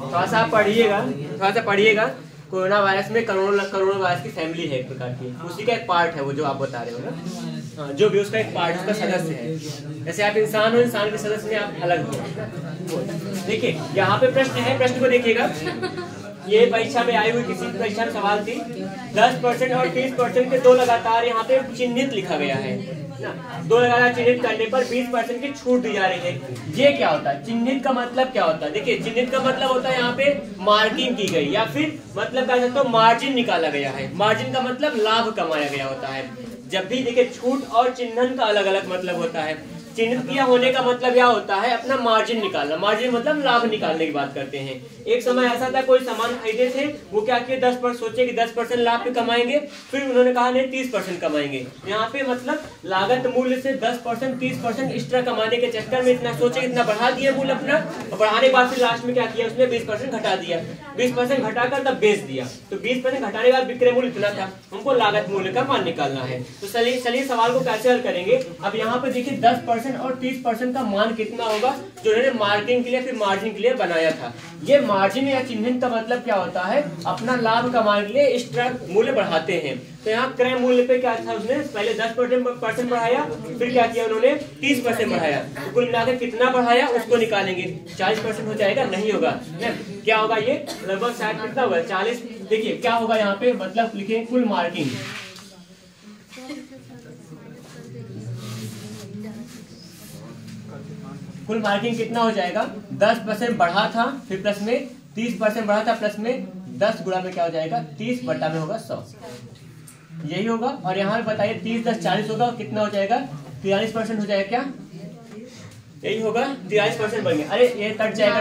थोड़ा सा पढ़िएगा, कोरोना वायरस में करोड़ों वायरस की फैमिली है, एक प्रकार की उसी का एक पार्ट है वो जो आप बता रहे हो ना। हाँ जो भी उसका एक पार्ट उसका सदस्य है। जैसे आप इंसान हो, इंसान के सदस्य में आप अलग हो। देखिए यहाँ पे प्रश्न है, प्रश्न को देखिएगा। ये परीक्षा में आई हुई किसी परीक्षा में सवाल थी 10% और 30% के दो लगातार यहाँ पे चिन्हित लिखा गया है ना, दो लगातार चिन्हित करने पर 20% की छूट दी जा रही है। ये क्या होता है? चिन्हित का मतलब क्या होता है? देखिए चिन्हित का मतलब होता है यहाँ पे मार्किंग की गई, या फिर मतलब कह सकते हो मार्जिन निकाला गया है। मार्जिन का मतलब लाभ कमाया गया होता है। जब भी देखिए छूट और चिन्हन का अलग अलग मतलब होता है। चिन्हित किया होने का मतलब यह होता है अपना मार्जिन निकालना। मार्जिन मतलब लाभ निकालने की बात करते हैं। एक समय ऐसा था कोई सामान खरीदे थे, वो क्या किए 10% सोचे कि 10% लाभ पे कमाएंगे, फिर उन्होंने कहा नहीं 30% कमाएंगे। यहाँ पे मतलब लागत मूल्य से 10% 30% एक्स्ट्रा कमाने के चक्कर में इतना सोचे इतना बढ़ा दिया मूल्य अपना, और बढ़ाने के बाद फिर लास्ट में क्या किया उसने 20% घटा दिया। 20% घटाकर तब बेच दिया, तो 20% घटाने के बाद विक्रय मूल्य इतना था, हमको लागत मूल्य का मान निकालना है। तो चलिए सवाल को कैसे हल करेंगे। अब यहाँ पे देखिए 10% और 30% का मान कितना होगा जो उन्होंने मार्किंग के लिए फिर मार्जिन के लिए बनाया था। ये मार्जिन या चिन्हित का मतलब क्या होता है? अपना लाभ कमाने के लिए एक्स्ट्रा मूल्य बढ़ाते हैं। तो यहाँ क्रय मूल्य पे क्या था उसने पहले 10% बढ़ाया, फिर क्या किया उन्होंने 30% बढ़ाया, तो कुल मिलाकर कितना बढ़ाया उसको निकालेंगे। 40% हो जाएगा नहीं होगा ना? क्या होगा ये लगभग 60 कितना होगा 40। देखिए क्या होगा यहाँ पे मतलब लिखेंगे कुल मार्किंग, कुल मार्किंग कितना हो जाएगा 10% बढ़ा था फिर प्लस में 30% बढ़ा था, प्लस में 10 गुणा में क्या हो जाएगा 30 बटा में होगा 100, यही होगा। और यहाँ पे बताइए 30 10 40 होगा कितना हो जाएगा 43% हो जाएगा, क्या यही होगा 43% बन गया। अरे ये कट जाएगा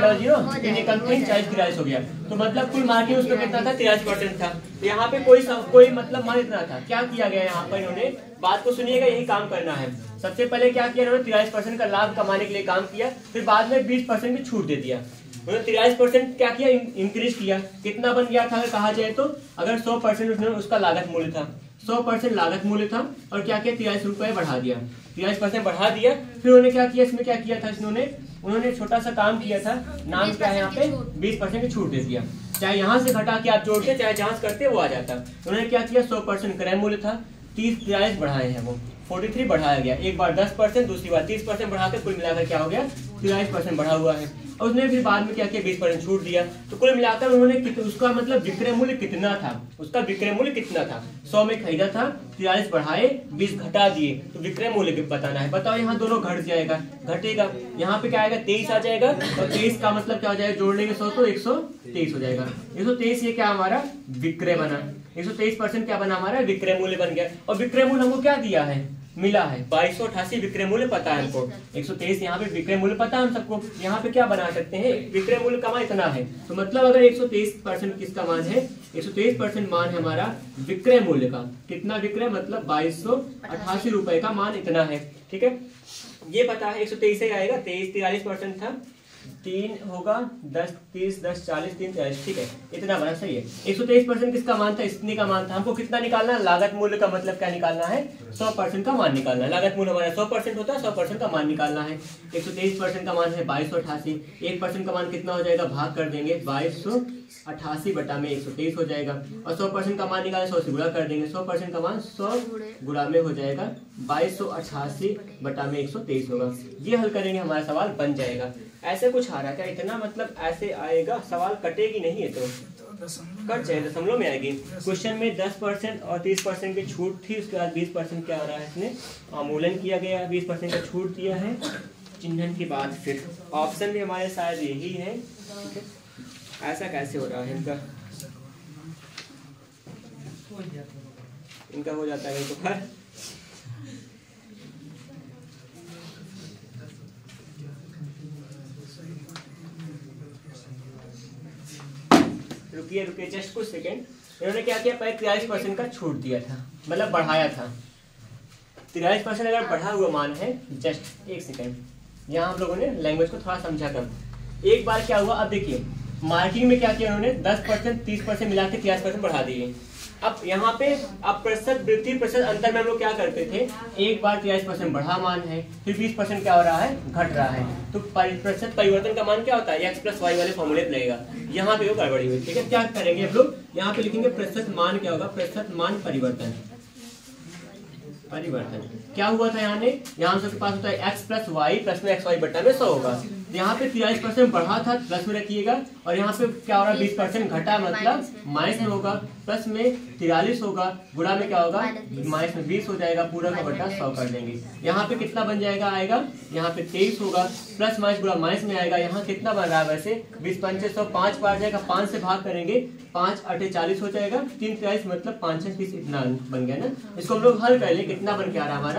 43 हो गया, तो मतलब कुल मार्किंग उसका कितना था 43% था। यहाँ पे कोई मतलब मान इतना था। क्या किया गया यहाँ पर इन्होंने, बात को सुनिएगा यही काम करना है। सबसे पहले क्या किया उन्होंने 43% का लाभ कमाने के लिए काम किया, फिर बाद में 20% की छूट दे दिया। उन्होंने 43% क्या किया इंक्रीज किया, कितना बन गया था अगर कहा जाए तो, अगर 100% उसका लागत मूल्य था 100% लागत मूल्य था, और क्या किया 43 रुपये बढ़ा दिया, 43% बढ़ा दिया। फिर उन्होंने क्या किया इसमें क्या किया था उन्होंने छोटा सा काम किया था, नाम क्या है यहाँ पे 20% की छूट दे दिया। चाहे यहाँ से घटा के आप जोड़ते चाहे जहाँ से करते वो आ जाता। उन्होंने क्या किया 100% क्रय मूल्य था 43 बढ़ाए हैं, वो 43 बढ़ाया गया। एक बार 10% दूसरी बार 30% बढ़ाकर कुल मिलाकर क्या हो गया 43% बढ़ा हुआ है। और उसने फिर बाद में क्या किया 20% छूट दिया। तो कुल मिलाकर उन्होंने उसका मतलब विक्रय मूल्य कितना था, उसका विक्रय मूल्य कितना था 100 में खरीदा था 43 बढ़ाए 20 घटा दिए, तो विक्रय मूल्य बताना है। बताओ यहाँ दोनों घट जाएगा घटेगा, यहाँ पे क्या आएगा 23 आ जाएगा, और 23 का मतलब क्या हो जाएगा जोड़ने के 100 तो 123 हो जाएगा। 123 ये क्या हमारा विक्रय बना, 123% क्या बना हमारा विक्रय मूल्य बन गया। और विक्रय मूल्य हमको क्या दिया है मिला है 2288 विक्रय मूल्य पता है हमको, 123 यहाँ पे विक्रय मूल्य पता है हम सबको। यहाँ पे क्या बना सकते हैं विक्रय मूल्य का मान इतना है, तो मतलब अगर 123% किसका मान है 123% मान है हमारा विक्रय मूल्य का, कितना विक्रय मतलब 2288 रुपए का मान इतना है। ठीक है ये पता है 123 आएगा 23 43% था तीन होगा 10 30 10 40 3 40 ठीक है, इतना बना सही है। 123% किसका मान था? स्पीनी का मान था। हमको कितना निकालना है? लागत मूल्य का मतलब क्या निकालना है? 100% का मान निकालना है। लागत मूल्य हमारा 100% होता है, 100% का मान निकालना है। 123% का मान है 2288। 1% का मान कितना हो जाएगा? भाग कर देंगे 2288 बटा में 123 हो जाएगा। और 100% का मान निकालना 100 से गुणा कर देंगे। 100% का मान 100 गुणा में हो जाएगा 2288 बटा में 123 होगा। ये हल करेंगे हमारा सवाल बन जाएगा। ऐसे कुछ आ रहा है क्या? इतना मतलब ऐसे आएगा सवाल, कटेगी नहीं है तो कट जाए, दशमलव में आएगी। क्वेश्चन में 10% और 30% की छूट थी, उसके बाद 20% क्या आ रहा है? इसमें आमूलन किया गया, 20% का छूट दिया है चिन्हन के बाद। फिर ऑप्शन भी हमारे शायद यही है, ठीक है। ऐसा कैसे हो रहा है? इनका हो जाता है तो हर रुकिए रुकिए जस्ट कुछ सेकंड। इन्होंने क्या किया? 43% का छूट दिया था, मतलब बढ़ाया था। 43% अगर बढ़ा हुआ मान है। जस्ट एक सेकंड, यहाँ हम लोगों ने लैंग्वेज को थोड़ा समझा कर। एक बार क्या हुआ, अब देखिए मार्किंग में क्या किया उन्होंने, 10% 30% मिला के 43% बढ़ा दिए। अब यहाँ पे अब प्रतिशत वृद्धि प्रतिशत अंतर में हम लोग क्या करते थे? एक बार 43% बढ़ा मान है, फिर 20% क्या हो रहा है? घट रहा है। तो प्रतिशत परिवर्तन का मान क्या होता है? x प्लस वाई वाले फॉर्मूले पे लगेगा। यहाँ पे वो गड़बड़ी हुई, ठीक है। क्या करेंगे हम लोग? यहाँ पे लिखेंगे प्रतिशत मान। क्या होगा? प्रतिशत मान परिवर्तन। परिवर्तन क्या हुआ था? यहाँ ने यहाँ सबके पास होता है x प्लस वाई प्लस में एक्स वाई बटा में 100 होगा। यहाँ पे 43% बढ़ा था, प्लस में रखिएगा। और यहाँ पे क्या हो रहा है? 20% घटा, मतलब माइनस में होगा, प्लस में 43 होगा, गुणा में क्या होगा? माइनस में 20 हो जाएगा, पूरा का बटा 100 कर देंगे। यहाँ पे कितना बन जाएगा? आएगा यहाँ पे 23 होगा, प्लस माइनस गुणा माइनस में आएगा। यहाँ कितना बन रहा है? वैसे 20 5 5 बार जाएगा, 5 से भाग करेंगे, 5 8 40 हो जाएगा, 3 43 मतलब 5 6 20, इतना बन गया ना। इसको हम लोग हल कर लें, कितना बन के आ रहा हमारा?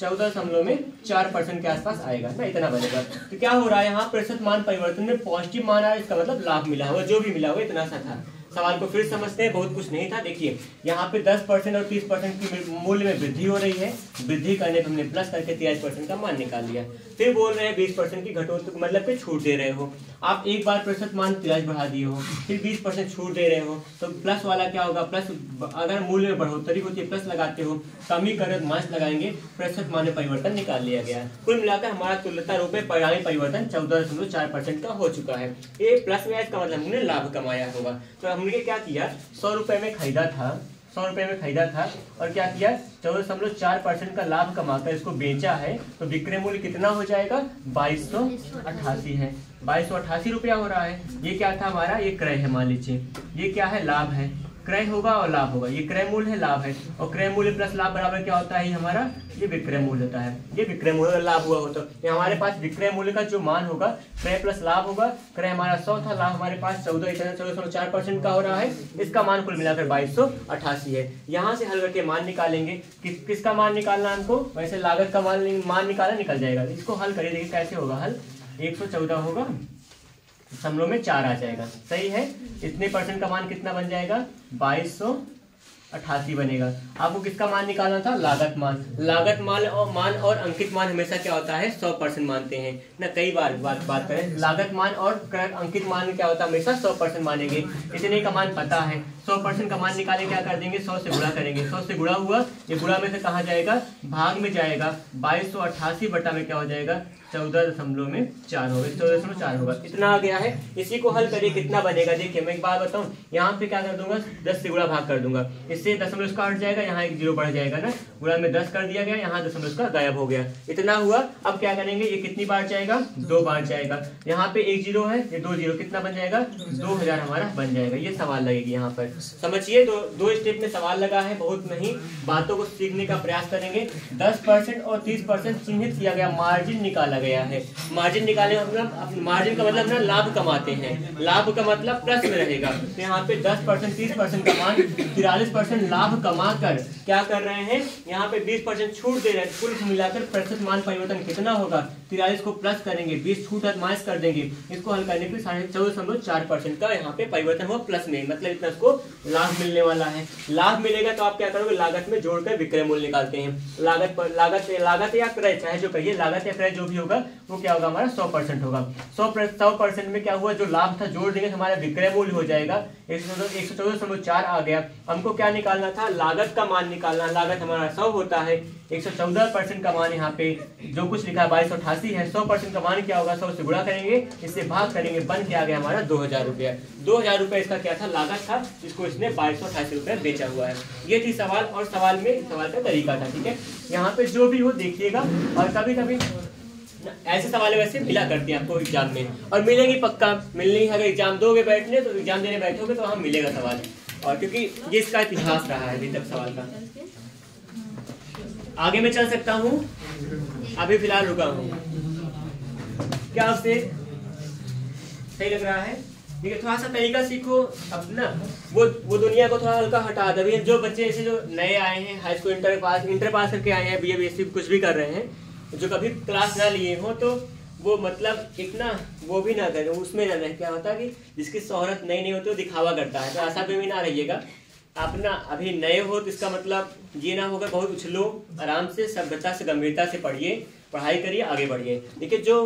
14.4% के आसपास आएगा ना, इतना बनेगा। तो क्या हो रहा है यहाँ? प्रतिशत मान परिवर्तन में पॉजिटिव मान आया, इसका मतलब लाभ मिला हुआ, जो भी मिला हुआ इतना सा था। सवाल को फिर समझते हैं, बहुत कुछ नहीं था। देखिए यहाँ पे 10% और 30% की मूल्य में वृद्धि हो रही है। वृद्धि करने पर हमने प्लस करके 43% का मान निकाल लिया। फिर बोल रहे हैं 20% की घटोत्तक मतलब कि छूट दे रहे हो। आप एक बार प्रतिशत मान 43 बढ़ा दिए हो, फिर 20% छूट दे रहे हो, तो प्लस वाला क्या होगा? प्लस, अगर मूल्य में बढ़ोतरी होती है प्लस लगाते हो, कमी करें माइनस लगाएंगे, प्रतिशत मान में परिवर्तन निकाल लिया गया। कुल मिलाकर हमारा तुल्यता रूप में परिणामी परिवर्तन 14.4% का हो चुका है। ये प्लस में इसका मतलब हमने लाभ कमाया होगा। तो हमने क्या किया? 100 रुपये में खरीदा था, 100 रुपये में खरीदा था और क्या किया? 14.4% का लाभ कमाकर इसको बेचा है। तो विक्रय मूल्य कितना हो जाएगा? 2288 है, 2288 रुपया हो रहा है। ये क्या था हमारा? ये क्रय है, मान लीजिए। ये क्या है? लाभ है। क्रय होगा और लाभ होगा, ये क्रय मूल्य है, लाभ है। और क्रय मूल्य प्लस लाभ बराबर क्या होता है? हमारा ये विक्रय मूल्य होता है। ये विक्रय मूल्य लाभ हुआ होता है। हमारे पास विक्रय मूल्य का जो मान होगा, क्रय प्लस लाभ होगा। क्रय हमारा 100 था, लाभ हमारे पास 14.4% का हो रहा है। इसका मान कुल मिलाकर 2288 है। यहाँ से हल करके मान निकालेंगे। किसका मान निकालना हमको? वैसे लागत का मान निकाला, निकल जाएगा। इसको हल करिए, देखिए कैसे होगा हल। 114 होगा, दशमलव में 4 आ जाएगा, सही है। इतने परसेंट का मान कितना बन जाएगा? 2288 बनेगा। आपको किसका मान निकालना था? लागत मान। लागत मान और अंकित मान हमेशा क्या होता है? 100% मानते हैं ना। कई बार बात करें, लागत मान और अंकित मान क्या होता है? हमेशा 100% मानेंगे। इतने का मान पता है, 100% का मान निकाले क्या कर देंगे? 100 से गुणा करेंगे। 100 से गुणा हुआ, ये गुणा में से कहा जाएगा? भाग में जाएगा। 2288 बटा में क्या हो जाएगा? 14.4 होगा, 14.4 होगा, इतना आ गया है। इसी को हल करिए, कितना बनेगा? देखिए मैं एक बात बताऊँ, यहाँ पे क्या कर दूंगा? 10 से गुणा भाग कर दूंगा, इससे दशमलव उसका हट जाएगा, यहाँ एक जीरो बढ़ जाएगा ना। गुणा में 10 कर दिया गया, यहाँ दशमलव उसका गायब हो गया, इतना हुआ। अब क्या करेंगे? ये कितनी बार जाएगा? 2 बार जाएगा। यहाँ पे 1 जीरो है, ये 2 जीरो, कितना बन जाएगा? 2000 हमारा बन जाएगा। ये सवाल लगेगी यहाँ पर, समझिए। 2 स्टेप में सवाल लगा है, बहुत नहीं, बातों को सीखने का प्रयास करेंगे। 10% और 30% चिन्हित किया गया, मार्जिन निकाला गया है। मार्जिन निकाले, मार्जिन का मतलब ना लाभ कमाते हैं, लाभ का मतलब प्लस में रहेगा। तो यहाँ पे 10% 30% का मान 43% लाभ कमाकर क्या कर रहे हैं? यहाँ पे 20% छूट दे रहे हैं। कुल मिलाकर प्रतिशत मान परिवर्तन कितना होगा? 43 को प्लस करेंगे, 20 छूटक माइनस कर देंगे, इसको हल करने पर 14.4% का यहाँ पे परिवर्तन हुआ प्लस में, मतलब इतना इसको लाभ मिलने वाला है। लाभ मिलेगा तो आप क्या करोगे, लागत में जोड़कर विक्रय मूल्य निकालते हैं। लागत पर लागत या क्रय, चाहे जो कहिए, लागत या क्रय जो भी होगा वो क्या होगा हमारा 100% होगा। 100% में क्या हुआ, जो लाभ था जोड़ देंगे हमारा विक्रय मूल्य हो जाएगा 114.4 आ गया। हमको क्या निकालना था, लागत का मान निकालना। लागत हमारा 100 होता है, 114% का मान यहाँ पे जो कुछ लिखा है 2288 है। 100% का मान क्या होगा, 100 से गुणा करेंगे, इससे भाग करेंगे, बन के आ गया हमारा 2000 रुपया। 2000 रुपया इसका क्या था, लागत था, जिसको इसने 2288 रुपया बेचा हुआ है। ये थी सवाल, और सवाल का तरीका था। ठीक है, यहाँ पे जो भी हो देखिएगा, और कभी कभी ऐसे सवाल वैसे मिला करते हैं आपको एग्जाम में, और मिलेंगी पक्का, मिलनी है। अगर एग्जाम दोगे, बैठने तो एग्जाम देने बैठोगे तो वहाँ मिलेगा सवाल, और क्योंकि ये इसका इतिहास रहा है अभी तक सवाल का। आगे मैं चल सकता हूँ, अभी फिलहाल रुका हूँ। क्या आपसे सही लग रहा है? ठीक है, थोड़ा सा तरीका सीखो अपना, वो दुनिया को थोड़ा हल्का हटा दो। अभी जो बच्चे ऐसे जो नए आए हैं, हाई स्कूल इंटर पास करके आए हैं, BA BSc कुछ भी कर रहे हैं, जो कभी क्लास ना लिए हो, तो वो मतलब इतना वो भी ना करें, उसमें ना रहे। क्या होता है कि जिसकी शोहरत नई होती है दिखावा करता है, तो आशा पे भी ना रहिएगा। आप ना अभी नए हो तो इसका मतलब ये ना होगा बहुत उछलो। आराम से, सभ्यता से, गंभीरता से पढ़िए, पढ़ाई करिए, आगे बढ़िए। देखिए जो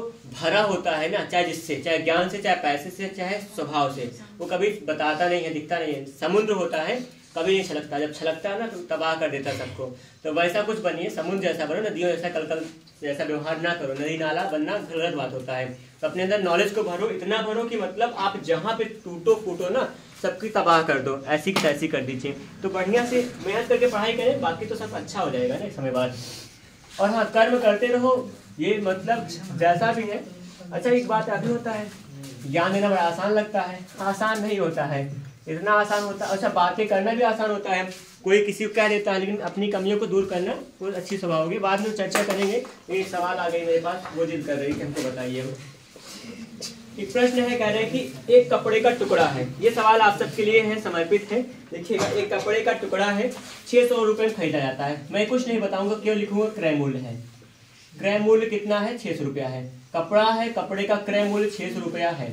भरा होता है ना, चाहे जिससे, चाहे ज्ञान से, चाहे पैसे से, चाहे स्वभाव से, वो कभी बताता नहीं है, दिखता नहीं है। समुद्र होता है, कभी नहीं छलकता, जब छलकता है ना तो तबाह कर देता सबको। तो वैसा कुछ बनिए, समुद्र जैसा बनो, नदियों जैसा कलकल जैसा व्यवहार ना करो। नदी नाला बनना गलत बात होता है। तो अपने अंदर नॉलेज को भरो, इतना भरो कि मतलब आप जहाँ पे टूटो फूटो ना, सबकी तबाह कर दो, ऐसी तैसी कर दीजिए। तो बढ़िया से मेहनत करके पढ़ाई करें, बाकी तो सब अच्छा हो जाएगा ना एक समय बाद। और हाँ, कर्म करते रहो, ये मतलब जैसा भी है। अच्छा, एक बात अभी होता है, ज्ञान देना बड़ा आसान लगता है, आसान नहीं होता है, इतना आसान होता है। अच्छा, बातें करना भी आसान होता है, कोई किसी को कह देता है, लेकिन अपनी कमियों को दूर करना कोई अच्छी स्वभाव होगी। बाद में चर्चा करेंगे। एक सवाल आ गई मेरे पास, वो जिद कर रही है, हमको बताइए। एक प्रश्न है, कह रहे हैं कि एक कपड़े का टुकड़ा है। ये सवाल आप सबके लिए है, समर्पित है। देखिएगा, एक कपड़े का टुकड़ा है, 600 रुपये में खरीदा जाता है। मैं कुछ नहीं बताऊंगा, क्यों लिखूंगा, क्रय मूल्य है। क्रय मूल्य कितना है, 600 रुपया है। कपड़ा है, कपड़े का क्रय मूल्य 600 रुपया है,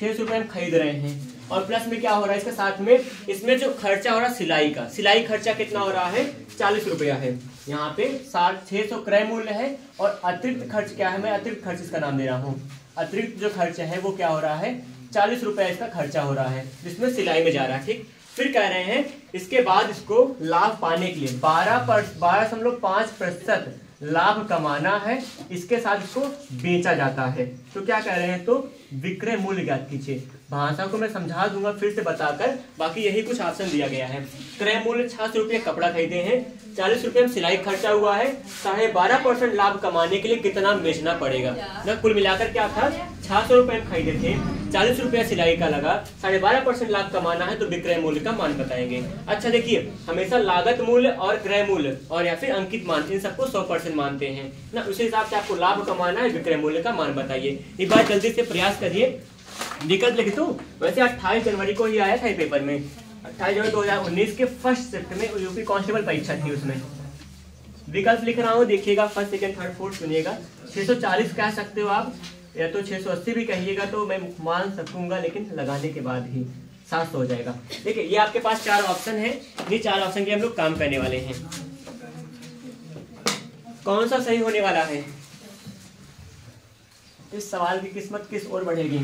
600 रुपये में खरीद रहे हैं। और प्लस में क्या हो रहा है इसके साथ में, इसमें जो खर्चा हो रहा है सिलाई का, सिलाई खर्चा कितना हो रहा है, 40 रुपया है। यहाँ पे 650 क्रय मूल्य है, और अतिरिक्त खर्च क्या है, मैं अतिरिक्त खर्च इसका नाम दे रहा हूँ। अतिरिक्त जो खर्च है वो क्या हो रहा है, 40 रुपया इसका खर्चा हो रहा है, जिसमें सिलाई में जा रहा है। ठीक, फिर कह रहे हैं इसके बाद इसको लाभ पाने के लिए 12.5% लाभ कमाना है, इसके साथ इसको बेचा जाता है। तो क्या कह रहे हैं, तो विक्रय मूल्य ज्ञात कीजिए। भाषा को मैं समझा दूंगा फिर से बताकर, बाकी यही कुछ ऑप्शन दिया गया है। क्रय मूल्य 600 रुपये कपड़ा खरीदे हैं, 40 रुपये में सिलाई खर्चा हुआ है। 12.5% लाभ कमाने के लिए कितना बेचना पड़ेगा ना, कुल मिलाकर क्या था, 600 रुपये में खरीदे थे, 40 रुपया सिलाई का लगा, 12.5% लाभ कमाना है, तो विक्रय मूल्य का मान बताएंगे। अच्छा देखिए, हमेशा लागत मूल्य और क्रय मूल्य और या फिर अंकित मान, इन सबको 100% मानते हैं ना, उसी हिसाब से आपको लाभ कमाना है, विक्रय मूल्य का मान बताइए। एक बार जल्दी से प्रयास करिए, विकल्प लिख दो। वैसे 28 जनवरी को ही आया था पेपर में, 28 जनवरी 2019 के फर्स्ट शिफ्ट में यूपी कांस्टेबल परीक्षा थी, उसमें विकल्प लिख रहा हूँ, देखिएगा। फर्स्ट, सेकेंड, थर्ड, फोर्थ सुनिएगा। 640 कह सकते हो आप, या तो 680 भी कहिएगा तो मैं मान सकूंगा, लेकिन लगाने के बाद ही 700 हो जाएगा। देखिए, ये आपके पास 4 ऑप्शन है, ये 4 ऑप्शन के हम लोग काम करने वाले हैं। कौन सा सही होने वाला है, इस सवाल की किस्मत किस ओर बढ़ेगी।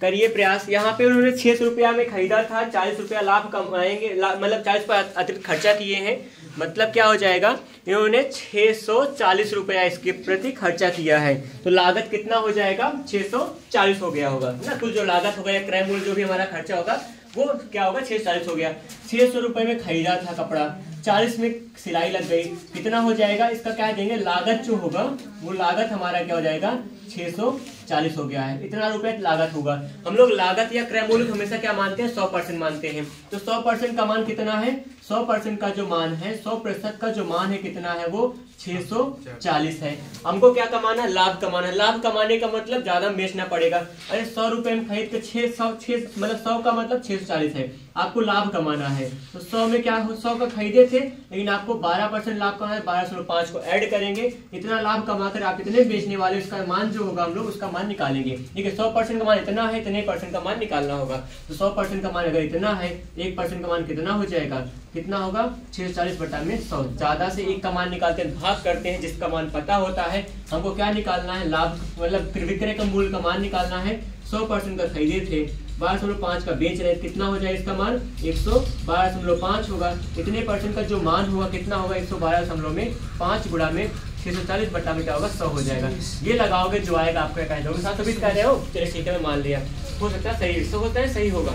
करिए प्रयास। यहाँ पे उन्होंने 600 रुपया में खरीदा था, 40 रुपया लाभ कमाएंगे, मतलब 40 रुपया अतिरिक्त खर्चा किए हैं, मतलब क्या हो जाएगा, इन्होंने 640 रुपया इसके प्रति खर्चा किया है। तो लागत कितना हो जाएगा, 640 हो गया होगा ना, कुल जो लागत होगा या क्रय मूल्य जो भी हमारा खर्चा होगा वो क्या होगा, 640 हो गया। 600 रुपये में खरीदा था कपड़ा, 40 में सिलाई लग गई, कितना हो जाएगा इसका क्या देंगे, लागत जो होगा वो लागत हमारा क्या हो जाएगा, 640 हो गया है, इतना रुपया लागत होगा। हम लोग लागत या क्रय मूल्य हमेशा क्या मानते हैं, 100% मानते हैं। तो 100% का मान कितना है, 100% का जो मान है, 100% का जो मान है कितना है, वो 640 है। हमको क्या कमाना, लाभ कमाना। लाभ कमाने का मतलब ज्यादा बेचना पड़ेगा। अरे 100 रुपये में खरीद के 600 मतलब 100 का मतलब 640 है, आपको लाभ कमाना है तो 100 में क्या 100 का खरीदे थे लेकिन आपको 12% लाभ कमाना है, 1205 को ऐड करेंगे, इतना लाभ कमाकर आप इतने बेचने वाले उसका मान जो होगा हम लोग उसका मान निकालेंगे। ठीक है 100% का मान इतना है, इतने परसेंट का मान निकालना होगा। तो 100% का मान अगर इतना है, 1% का मान कितना हो जाएगा, कितना होगा 640/100। ज्यादा से एक का मान निकालते हैं, भाग करते हैं, जिसका मान पता होता है हमको क्या निकालना है, लाभ मतलब विक्रय का मूल्य का मान निकालना है। 100% का खरीदे थे, 12.5 का बेच रहे, कितना हो जाए इसका मान 112.5 होगा। इतने परसेंट का जो मान होगा कितना होगा 112.5 गुणा में 640 बटा में क्या होगा 100 हो जाएगा। ये लगाओगे जो आएगा आपका क्या होगा, साथ तभी कह रहे हो चलिए ठीक है मैं मान लिया, हो सकता है सही 100 होता है, सही होगा।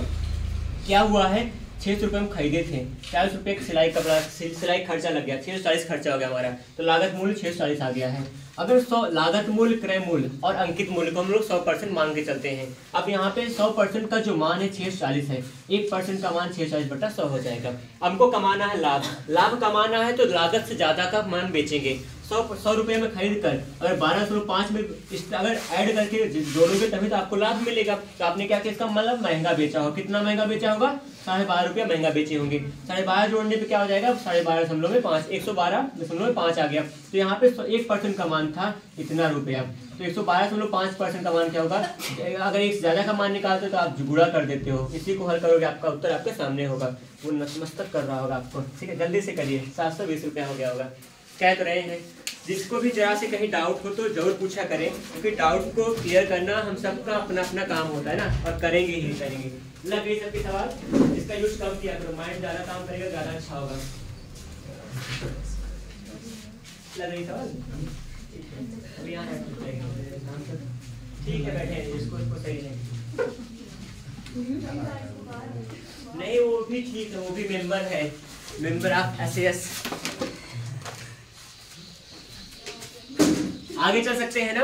क्या हुआ है 600 रुपये में खरीदे थे, 40 रुपये का सिलाई खर्चा लग गया, 640 खर्चा हो गया हमारा, तो लागत मूल्य 640 आ गया है। अगर 100 लागत मूल्य, क्रय मूल्य और अंकित मूल्य को हम लोग 100% मान के चलते हैं। अब यहाँ पे 100% का जो मान है 640 है, 1% का मान 640/100 हो जाएगा। हमको कमाना है लाभ, लाभ कमाना है तो लागत से ज़्यादा का मान बेचेंगे। 100 रुपये में खरीद कर अगर 1205 में अगर ऐड करके जोड़ोगे तभी तो आपको लाभ मिलेगा। तो आपने क्या किया, इसका मतलब महंगा बेचा हो, कितना महंगा बेचा होगा 12.5 रुपया महंगा बेचे होंगे। 12.5 जोड़ने पे क्या हो जाएगा 12.5 में 5, 112.5 आ गया। तो यहाँ पे 1% का मान था इतना रुपया, तो 112.5% का मान क्या होगा, अगर एक ज्यादा का मान निकालते हो तो आप गुणा कर देते हो, इसी को हल करोगे आपका उत्तर आपके सामने होगा। वो नतमस्तक कर रहा होगा आपको, ठीक है जल्दी से करिए। 720 रुपया हो गया होगा। कह तो रहे हैं जिसको भी जरा से कहीं डाउट हो तो जरूर पूछा करें, क्योंकि डाउट को क्लियर करना हम सबका अपना अपना काम होता है ना, और करेंगे ही करेंगे। मतलब ये सबके सवाल इसका यूज कम किया करो, माइंड ज़्यादा काम करेगा ज़्यादा अच्छा होगा। ठीक है बैठे नहीं, वो भी ठीक है, वो भी मेम्बर है, मेम्बर ऑफ एसएएस, आगे चल सकते हैं ना।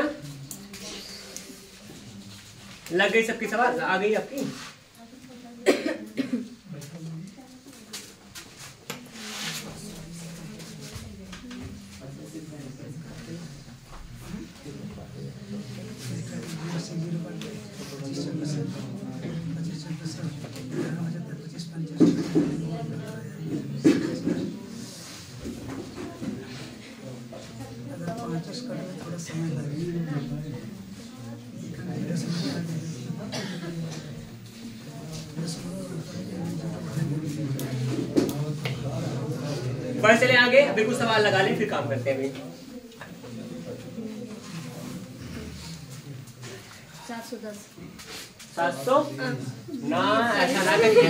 लग गई सबकी सवाल, आ गई आपकी। बढ़ चले आगे, अभी कुछ सवाल लगा लें फिर काम करते हैं। अभी 710 ना ऐसा ना करिए,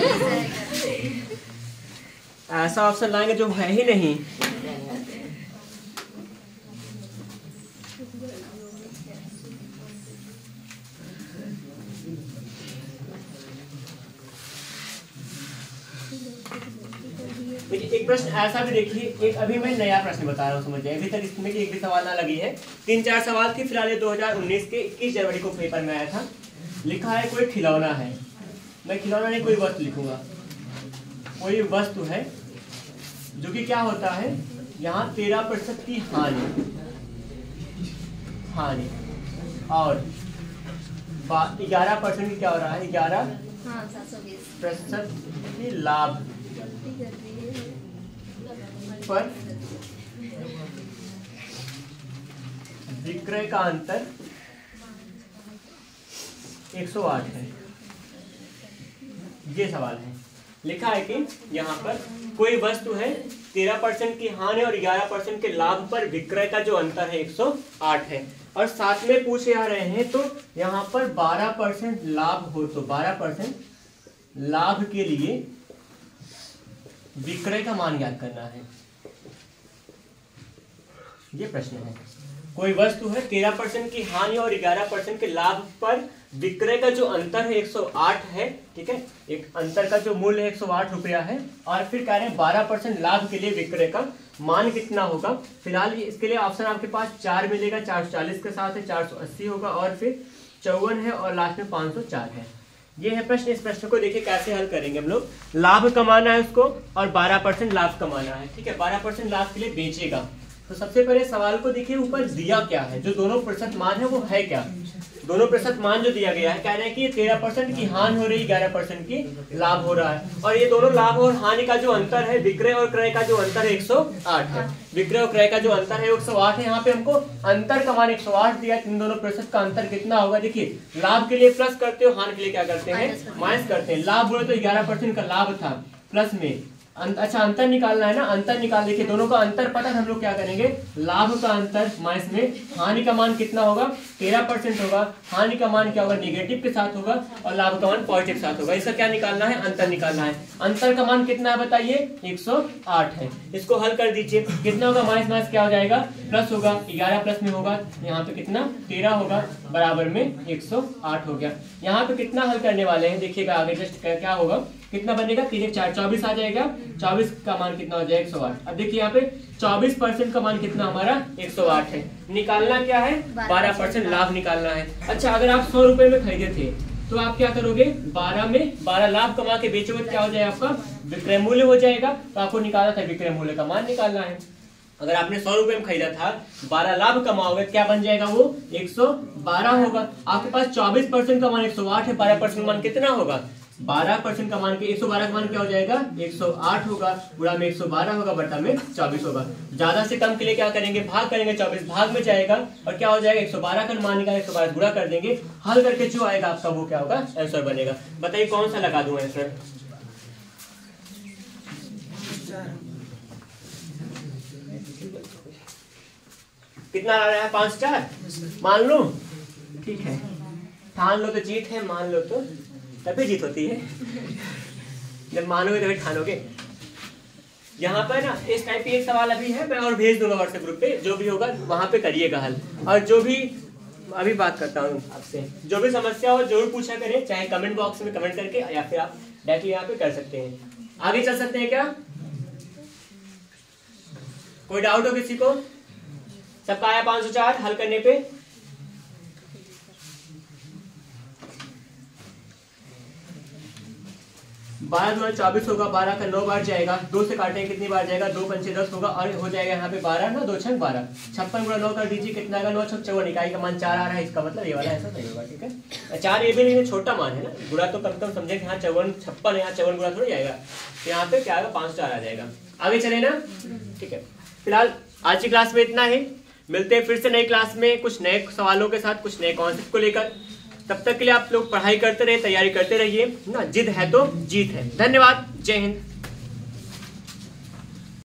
ऐसा ऑप्शन लाएंगे जो है ही नहीं। एक प्रश्न ऐसा भी देखिए, एक अभी मैं नया प्रश्न बता रहा हूँ, समझ जाए, अभी तक इसमें एक भी सवाल ना लगी है। 3-4 सवाल थी फिलहाल, 2019 के 21 जनवरी को पेपर में आया था। लिखा है कोई खिलौना है, मैं खिलौना नहीं कोई वस्तु लिखूंगा, कोई वस्तु है जो कि क्या होता है यहाँ 13% की हानि और 11% की क्या हो रहा है 11% की लाभ पर विक्रय का अंतर 108 है। ये सवाल है, लिखा है कि यहाँ पर कोई वस्तु है 13% की हानि और 11% के लाभ पर विक्रय का जो अंतर है 108 है, और साथ में पूछे आ रहे हैं तो यहाँ पर 12% लाभ हो तो 12% लाभ के लिए विक्रय का मान ज्ञात करना है। ये प्रश्न है, कोई वस्तु है 13% की हानि और 11% के लाभ पर विक्रय का जो अंतर है 108 है, ठीक है एक अंतर का जो मूल्य है 108 रुपया है, और फिर कह रहे हैं 12% लाभ के लिए विक्रय का मान कितना होगा। फिलहाल इसके लिए ऑप्शन आपके पास 4 मिलेगा, 440 के साथ है 480 होगा, और फिर 54 है, और लास्ट में 504 है। ये है प्रश्न। इस प्रश्न को देखिए कैसे हल करेंगे हम लोग। लाभ कमाना है उसको और 12% लाभ कमाना है, ठीक है 12% लाभ के लिए बेचेगा। तो सबसे पहले सवाल को देखिए ऊपर दिया क्या है, जो दोनों प्रतिशत मान है वो है क्या। दोनों प्रतिशत मान जो दिया गया है, कह रहे हैं कि 13% की हानि हो रही, 11% की लाभ हो रहा है। और ये दोनों लाभ और हानि का जो अंतर है, विक्रय और क्रय का जो अंतर है 108 है। विक्रय और क्रय का जो अंतर है 108 है। यहाँ पे हमको अंतर का मान 108 दिया। इन दोनों प्रतिशत का अंतर कितना होगा? देखिए, लाभ के लिए प्लस करते हो, हानि के लिए क्या करते हैं? माइनस करते हैं। लाभ बोले तो 11% का लाभ था प्लस में, अच्छा अंतर निकालना है ना, अंतर निकाल। देखिए दोनों का अंतर पता है, हम लोग क्या करेंगे? लाभ का अंतर माइनस में। हानि का मान कितना होगा? 13% होगा। हानि का मान क्या होगा? नेगेटिव के साथ होगा, और लाभ का मान पॉजिटिव के साथ होगा। इसका क्या निकालना है? अंतर निकालना है। अंतर का मान कितना है बताइए? 108 है। इसको हल कर दीजिए, कितना होगा? माइनस माइनस क्या हो जाएगा? प्लस होगा। 11 प्लस में होगा, यहाँ पे कितना? 13 होगा, बराबर में 108 हो गया। यहाँ पे कितना हल करने वाले हैं देखिएगा आगे, जस्ट क्या होगा, कितना बनेगा? 3 4 24 आ जाएगा। 24 का मान कितना हो जाएगा? 108। अब देखिए यहाँ पे 24% का मान कितना हमारा? 108 है। निकालना क्या है? 12% लाभ निकालना है। अच्छा, अगर आप 100 रुपए में खरीदे थे तो आप क्या करोगे? 12 में 12 लाभ कमा के बेचोगे, क्या हो जाएगा? आपका विक्रय मूल्य हो जाएगा। तो आपको निकालना था विक्रय मूल्य का मान निकालना है। अगर आपने 100 रुपए में खरीदा था, 12 लाभ कमाओगे, क्या बन जाएगा? वो 112 होगा। आपके पास 24% का मान 108 है, 12% मान कितना होगा? 12% का मान के 112 का मान क्या हो जाएगा? 108 होगा। गुणा में 112 होगा, बटा में 24 होगा। ज्यादा से कम के लिए क्या करेंगे? भाग करेंगे, 24 भाग में जाएगा। और क्या हो जाएगा? 112 का मान निकाल 112 गुणा कर देंगे, हल करके जो आएगा आपका वो क्या होगा? आंसर बनेगा। बताइए कौन सा लगा दूं आंसर? कितना आ रहा है? 5 4 मान लो, ठीक है, ठान लो तो जीत है, मान लो तो तभी जीत होती है। जब मानोगे तभी ठानोगे। यहाँ पर ना इस टाइप की एक सवाल अभी है, मैं और भेज दूंगा व्हाट्सएप ग्रुप पे, जो भी होगा वहाँ पे करिएगा हल। और जो भी अभी बात करता हूँ आपसे, जो भी समस्या हो जरूर पूछा करें, चाहे कमेंट बॉक्स में कमेंट करके, या फिर आप डायरेक्टली यहाँ पे कर सकते हैं। आगे चल सकते हैं क्या? कोई डाउट हो किसी को? सबका आया 504 हल करने पे? बारह 2 24 होगा, 12 का 9 बार जाएगा, 2 से काटेंगे कितनी बार जाएगा? 2 5 10 होगा, और हो जाएगा यहाँ पे 12 ना, 2 6 12, 56 गुणा 9 कर दीजिए, कितना आएगा? 9 56 इकाई का मान 4 आ रहा है। इसका मतलब ये वाला ऐसा नहीं होगा, ठीक है? 4 ये भी नहीं, छोटा मान है ना, गुणा तो कम कम समझे, यहाँ 54 56, यहाँ 54 गुणा थोड़ी जाएगा। तो यहाँ पे क्या आएगा? 5 4 आ जाएगा। आगे चले ना, ठीक है। फिलहाल आज की क्लास में इतना ही। मिलते हैं फिर से नई क्लास में, कुछ नए सवालों के साथ, कुछ नए कॉन्सेप्ट को लेकर। तब तक के लिए आप लोग पढ़ाई करते रहिए, तैयारी करते रहिए ना। जिद है तो जीत है। धन्यवाद, जय हिंद।